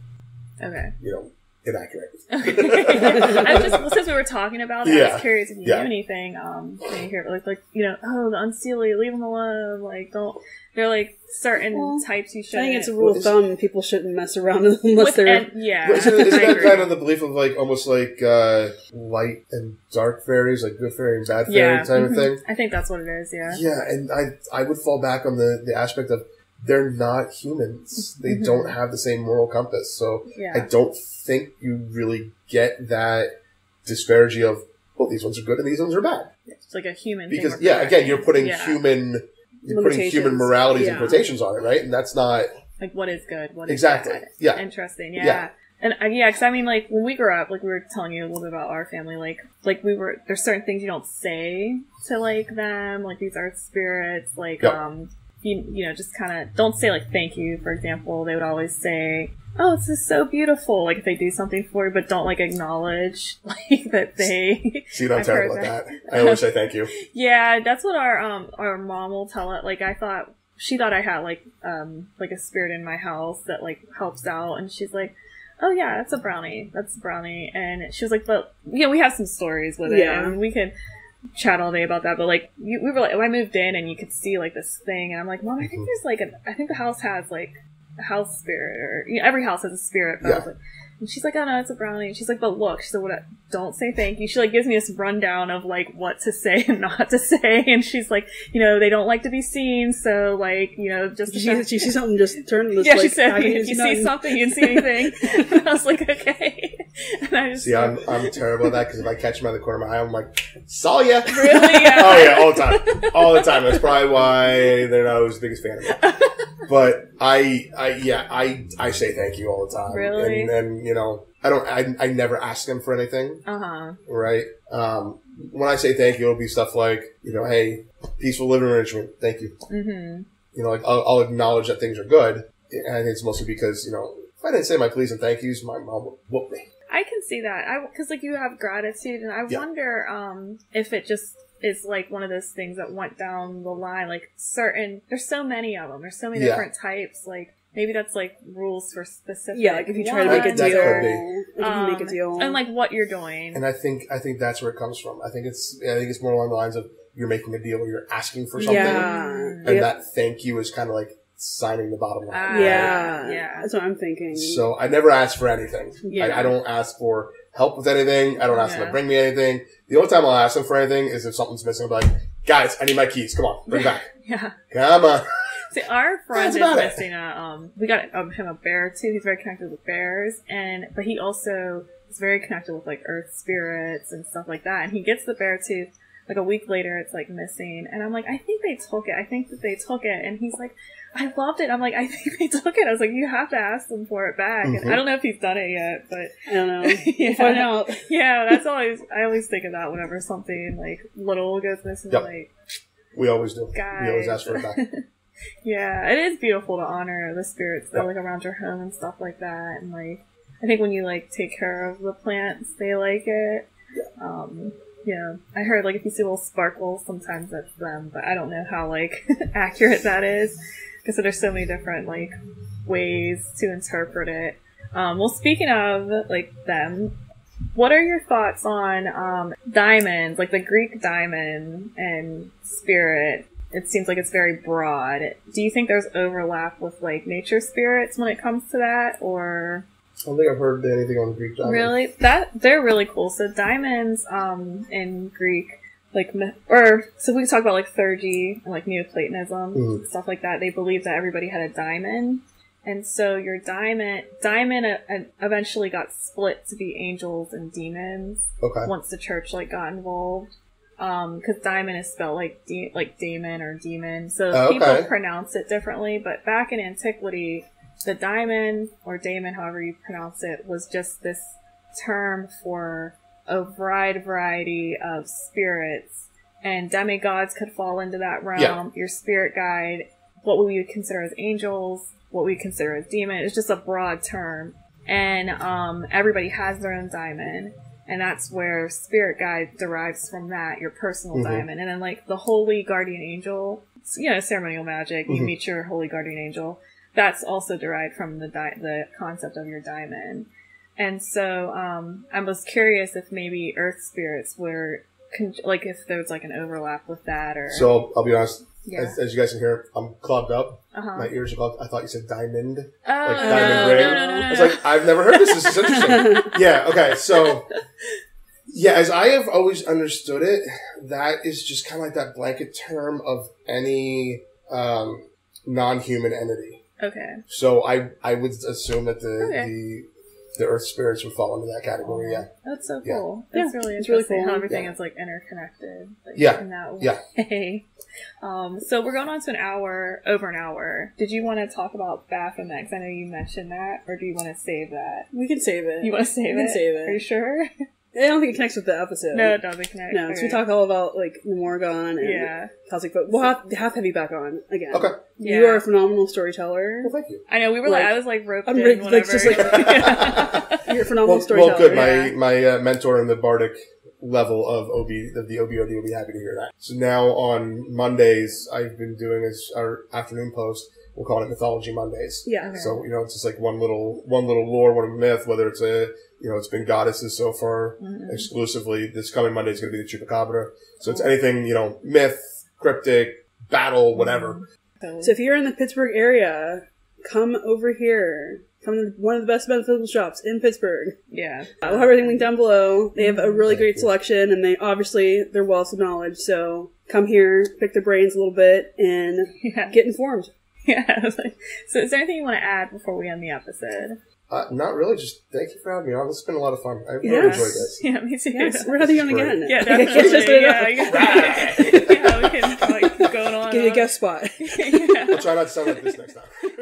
Okay. You know, inaccurate. Okay. I was just, since we were talking about it, yeah. I was curious if you yeah. knew anything. Um, when you hear like, like, you know, oh, the unseelie, leave them alone. Like, don't. They're like certain well, types you shouldn't. I think it's a rule well, of thumb. People shouldn't mess around unless with they're. And, yeah. Isn't that kind of the belief of like almost like uh, light and dark fairies, like good fairy and bad fairy yeah. type mm-hmm. of thing? I think that's what it is. Yeah. Yeah, and I I would fall back on the the aspect of. They're not humans. They mm-hmm. don't have the same moral compass. So yeah. I don't think you really get that disparity of well, these ones are good and these ones are bad. It's like a human because, thing. Because, yeah, again, you're putting yeah. human, you're putting human moralities yeah. and quotations on it, right? And that's not... Like, what is good? What is exactly. bad? Exactly, yeah. Interesting, yeah. yeah. And, uh, yeah, because, I mean, like, when we grew up, like, we were telling you a little bit about our family, like, like, we were, there's certain things you don't say to, like, them, like, these earth spirits, like, yep. um, you, you know, just kind of, don't say, like, thank you, for example. They would always say, oh, this is so beautiful, like, if they do something for you, but don't, like, acknowledge, like, that they... See, I'm terrible at that. I always say thank you. Yeah, that's what our, um, our mom will tell it, like, I thought, she thought I had, like, um, like, a spirit in my house that, like, helps out, and she's like... oh yeah, that's a brownie, that's a brownie, and she was like, but, you know, we have some stories with it, yeah. and we could chat all day about that, but, like, you, we were like, well, I moved in, and you could see, like, this thing, and I'm like, Mom, I think there's, like, a, I think the house has, like, a house spirit, or, you know, every house has a spirit, but yeah. I was like, and she's like, oh no, it's a brownie, and she's like, but look, she's like, what, don't say thank you, she, like, gives me this rundown of, like, what to say and not to say, and she's like, you know, they don't like to be seen, so, like, you know, just... She, she, she sees something, just turn this, yeah, like... Yeah, she said, if you none. see something, you can see anything. And I was like, okay. And I just... See, I'm, I'm terrible at that, because if I catch him out of the corner of my eye, I'm like, saw ya! Really? Yeah. Oh, yeah, all the time. All the time. That's probably why they're not always the biggest fan of me. But I, I, yeah, I, I say thank you all the time. Really? And, and you know... I don't, I, I never ask them for anything. Uh-huh. Right? Um, when I say thank you, it'll be stuff like, you know, hey, peaceful living arrangement, thank you. Mm-hmm. You know, like, I'll, I'll acknowledge that things are good. And it's mostly because, you know, if I didn't say my please and thank yous, my mom would whoop me. I can see that. I, cause like you have gratitude and I yeah. wonder, um, if it just, is like one of those things that went down the line, like certain, there's so many of them, there's so many yeah. different types, like, maybe that's, like, rules for specific... Yeah, like, if you try to make a deal. Or, like, um, you make a deal. And, like, what you're doing. And I think I think that's where it comes from. I think it's I think it's more along the lines of you're making a deal or you're asking for something. Yeah. And yep. that thank you is kind of, like, signing the bottom line. Uh, right? Yeah. Yeah. That's what I'm thinking. So I never ask for anything. Yeah. I, I don't ask for help with anything. I don't ask yeah. them to bring me anything. The only time I'll ask them for anything is if something's missing. I'll be like, guys, I need my keys. Come on. Bring it back. yeah. Come on. See, our friend is missing a, um, we got um, him a bear, too. He's very connected with bears, and, but he also is very connected with, like, earth spirits and stuff like that, and he gets the bear tooth, like, a week later, it's, like, missing, and I'm like, I think they took it, I think that they took it, and he's like, I loved it, I'm like, I think they took it, I was like, you have to ask them for it back, mm-hmm. and I don't know if he's done it yet, but, I don't know, yeah, find out. yeah, that's always, I always think of that whenever something, like, little goes missing, yep. like, we always do, guys. We always ask for it back. Yeah, it is beautiful to honor the spirits that are, like, around your home and stuff like that. And, like, I think when you, like, take care of the plants, they like it. Um, yeah. I heard, like, if you see little sparkles, sometimes that's them. But I don't know how, like, accurate that is. Because there's so many different, like, ways to interpret it. Um, well, speaking of, like, them, what are your thoughts on um, daimons, like the Greek daimon and spirit? It seems like it's very broad. Do you think there's overlap with, like, nature spirits when it comes to that, or...? I don't think I've heard anything on Greek daimons. Really? That, they're really cool. So daimons, um, in Greek, like, or, so we talk about, like, thurgy, and, like, Neoplatonism, mm. stuff like that. They believed that everybody had a daimon. And so your daimon, daimon uh, eventually got split to be angels and demons. Okay. Once the church, like, got involved. Um, cause daimon is spelled like, de like daemon or demon. So oh, okay. people pronounce it differently, but back in antiquity, the daimon or daemon, however you pronounce it, was just this term for a wide variety of spirits, and demigods could fall into that realm. Yeah. Your spirit guide, what we would consider as angels, what we consider as demon. It's just a broad term. And, um, everybody has their own daimon. And that's where spirit guide derives from that, your personal mm-hmm. diamond. And then, like, the holy guardian angel, you know, ceremonial magic, mm-hmm. you meet your holy guardian angel. That's also derived from the di the concept of your diamond. And so, um, I was curious if maybe earth spirits were, con like, if there was, like, an overlap with that or... So, I'll be honest. Yeah. As, as you guys can hear, I'm clogged up. Uh-huh. My ears are clogged. I thought you said diamond. Oh, like diamond no, ring. No, no, no, no, I was like, I've never heard this. This is interesting. Yeah, okay. So, yeah, as I have always understood it, that is just kind of like that blanket term of any um, non-human entity. Okay. So I I would assume that the, okay. the the earth spirits would fall into that category. Yeah, that's so cool. Yeah. That's yeah. really it's interesting really cool. how everything yeah. is like interconnected. Like, yeah, in that way. Yeah. Um, so we're going on to an hour, over an hour. Did you want to talk about Baphomet? Because I know you mentioned that, or do you want to save that? We can save it. You want to save we it? Can save it. Are you sure? I don't think it connects with the episode. No, it doesn't connect. No, because okay. we talk all about, like, Morrigan and yeah. Celtic, but we'll have, have Heavy back on again. Okay. Yeah. You are a phenomenal storyteller. Well, thank you. I know, we were like, like I was, like, roped I'm in rigged, whenever. Like, just, like, you're a phenomenal well, storyteller. Well, good. Yeah. My, my uh, mentor in the Bardic level of O B, of the O B O D will be happy to hear that. So now on Mondays, I've been doing this, our afternoon post. We'll call it Mythology Mondays. Yeah. Okay. So, you know, it's just, like, one little, one little lore, one myth, whether it's a... You know, it's been goddesses so far mm-hmm. exclusively. This coming Monday is going to be the Chupacabra. So it's anything, you know, myth, cryptic, battle, whatever. So if you're in the Pittsburgh area, come over here. Come to one of the best metaphysical shops in Pittsburgh. Yeah. I'll have everything linked down below. They have a really Thank great you. selection, and they obviously, they're wealth of knowledge. So come here, pick their brains a little bit, and yeah. get informed. Yeah. So is there anything you want to add before we end the episode? Uh, not really. Just thank you for having me on. It's been a lot of fun. I really yes. enjoyed this. Yeah, me too. Yes. We're having you on again. Yeah, definitely. Just yeah, yeah. Right. yeah, we can like, keep going on. Get a guest spot. I'll try not to sound like this next time.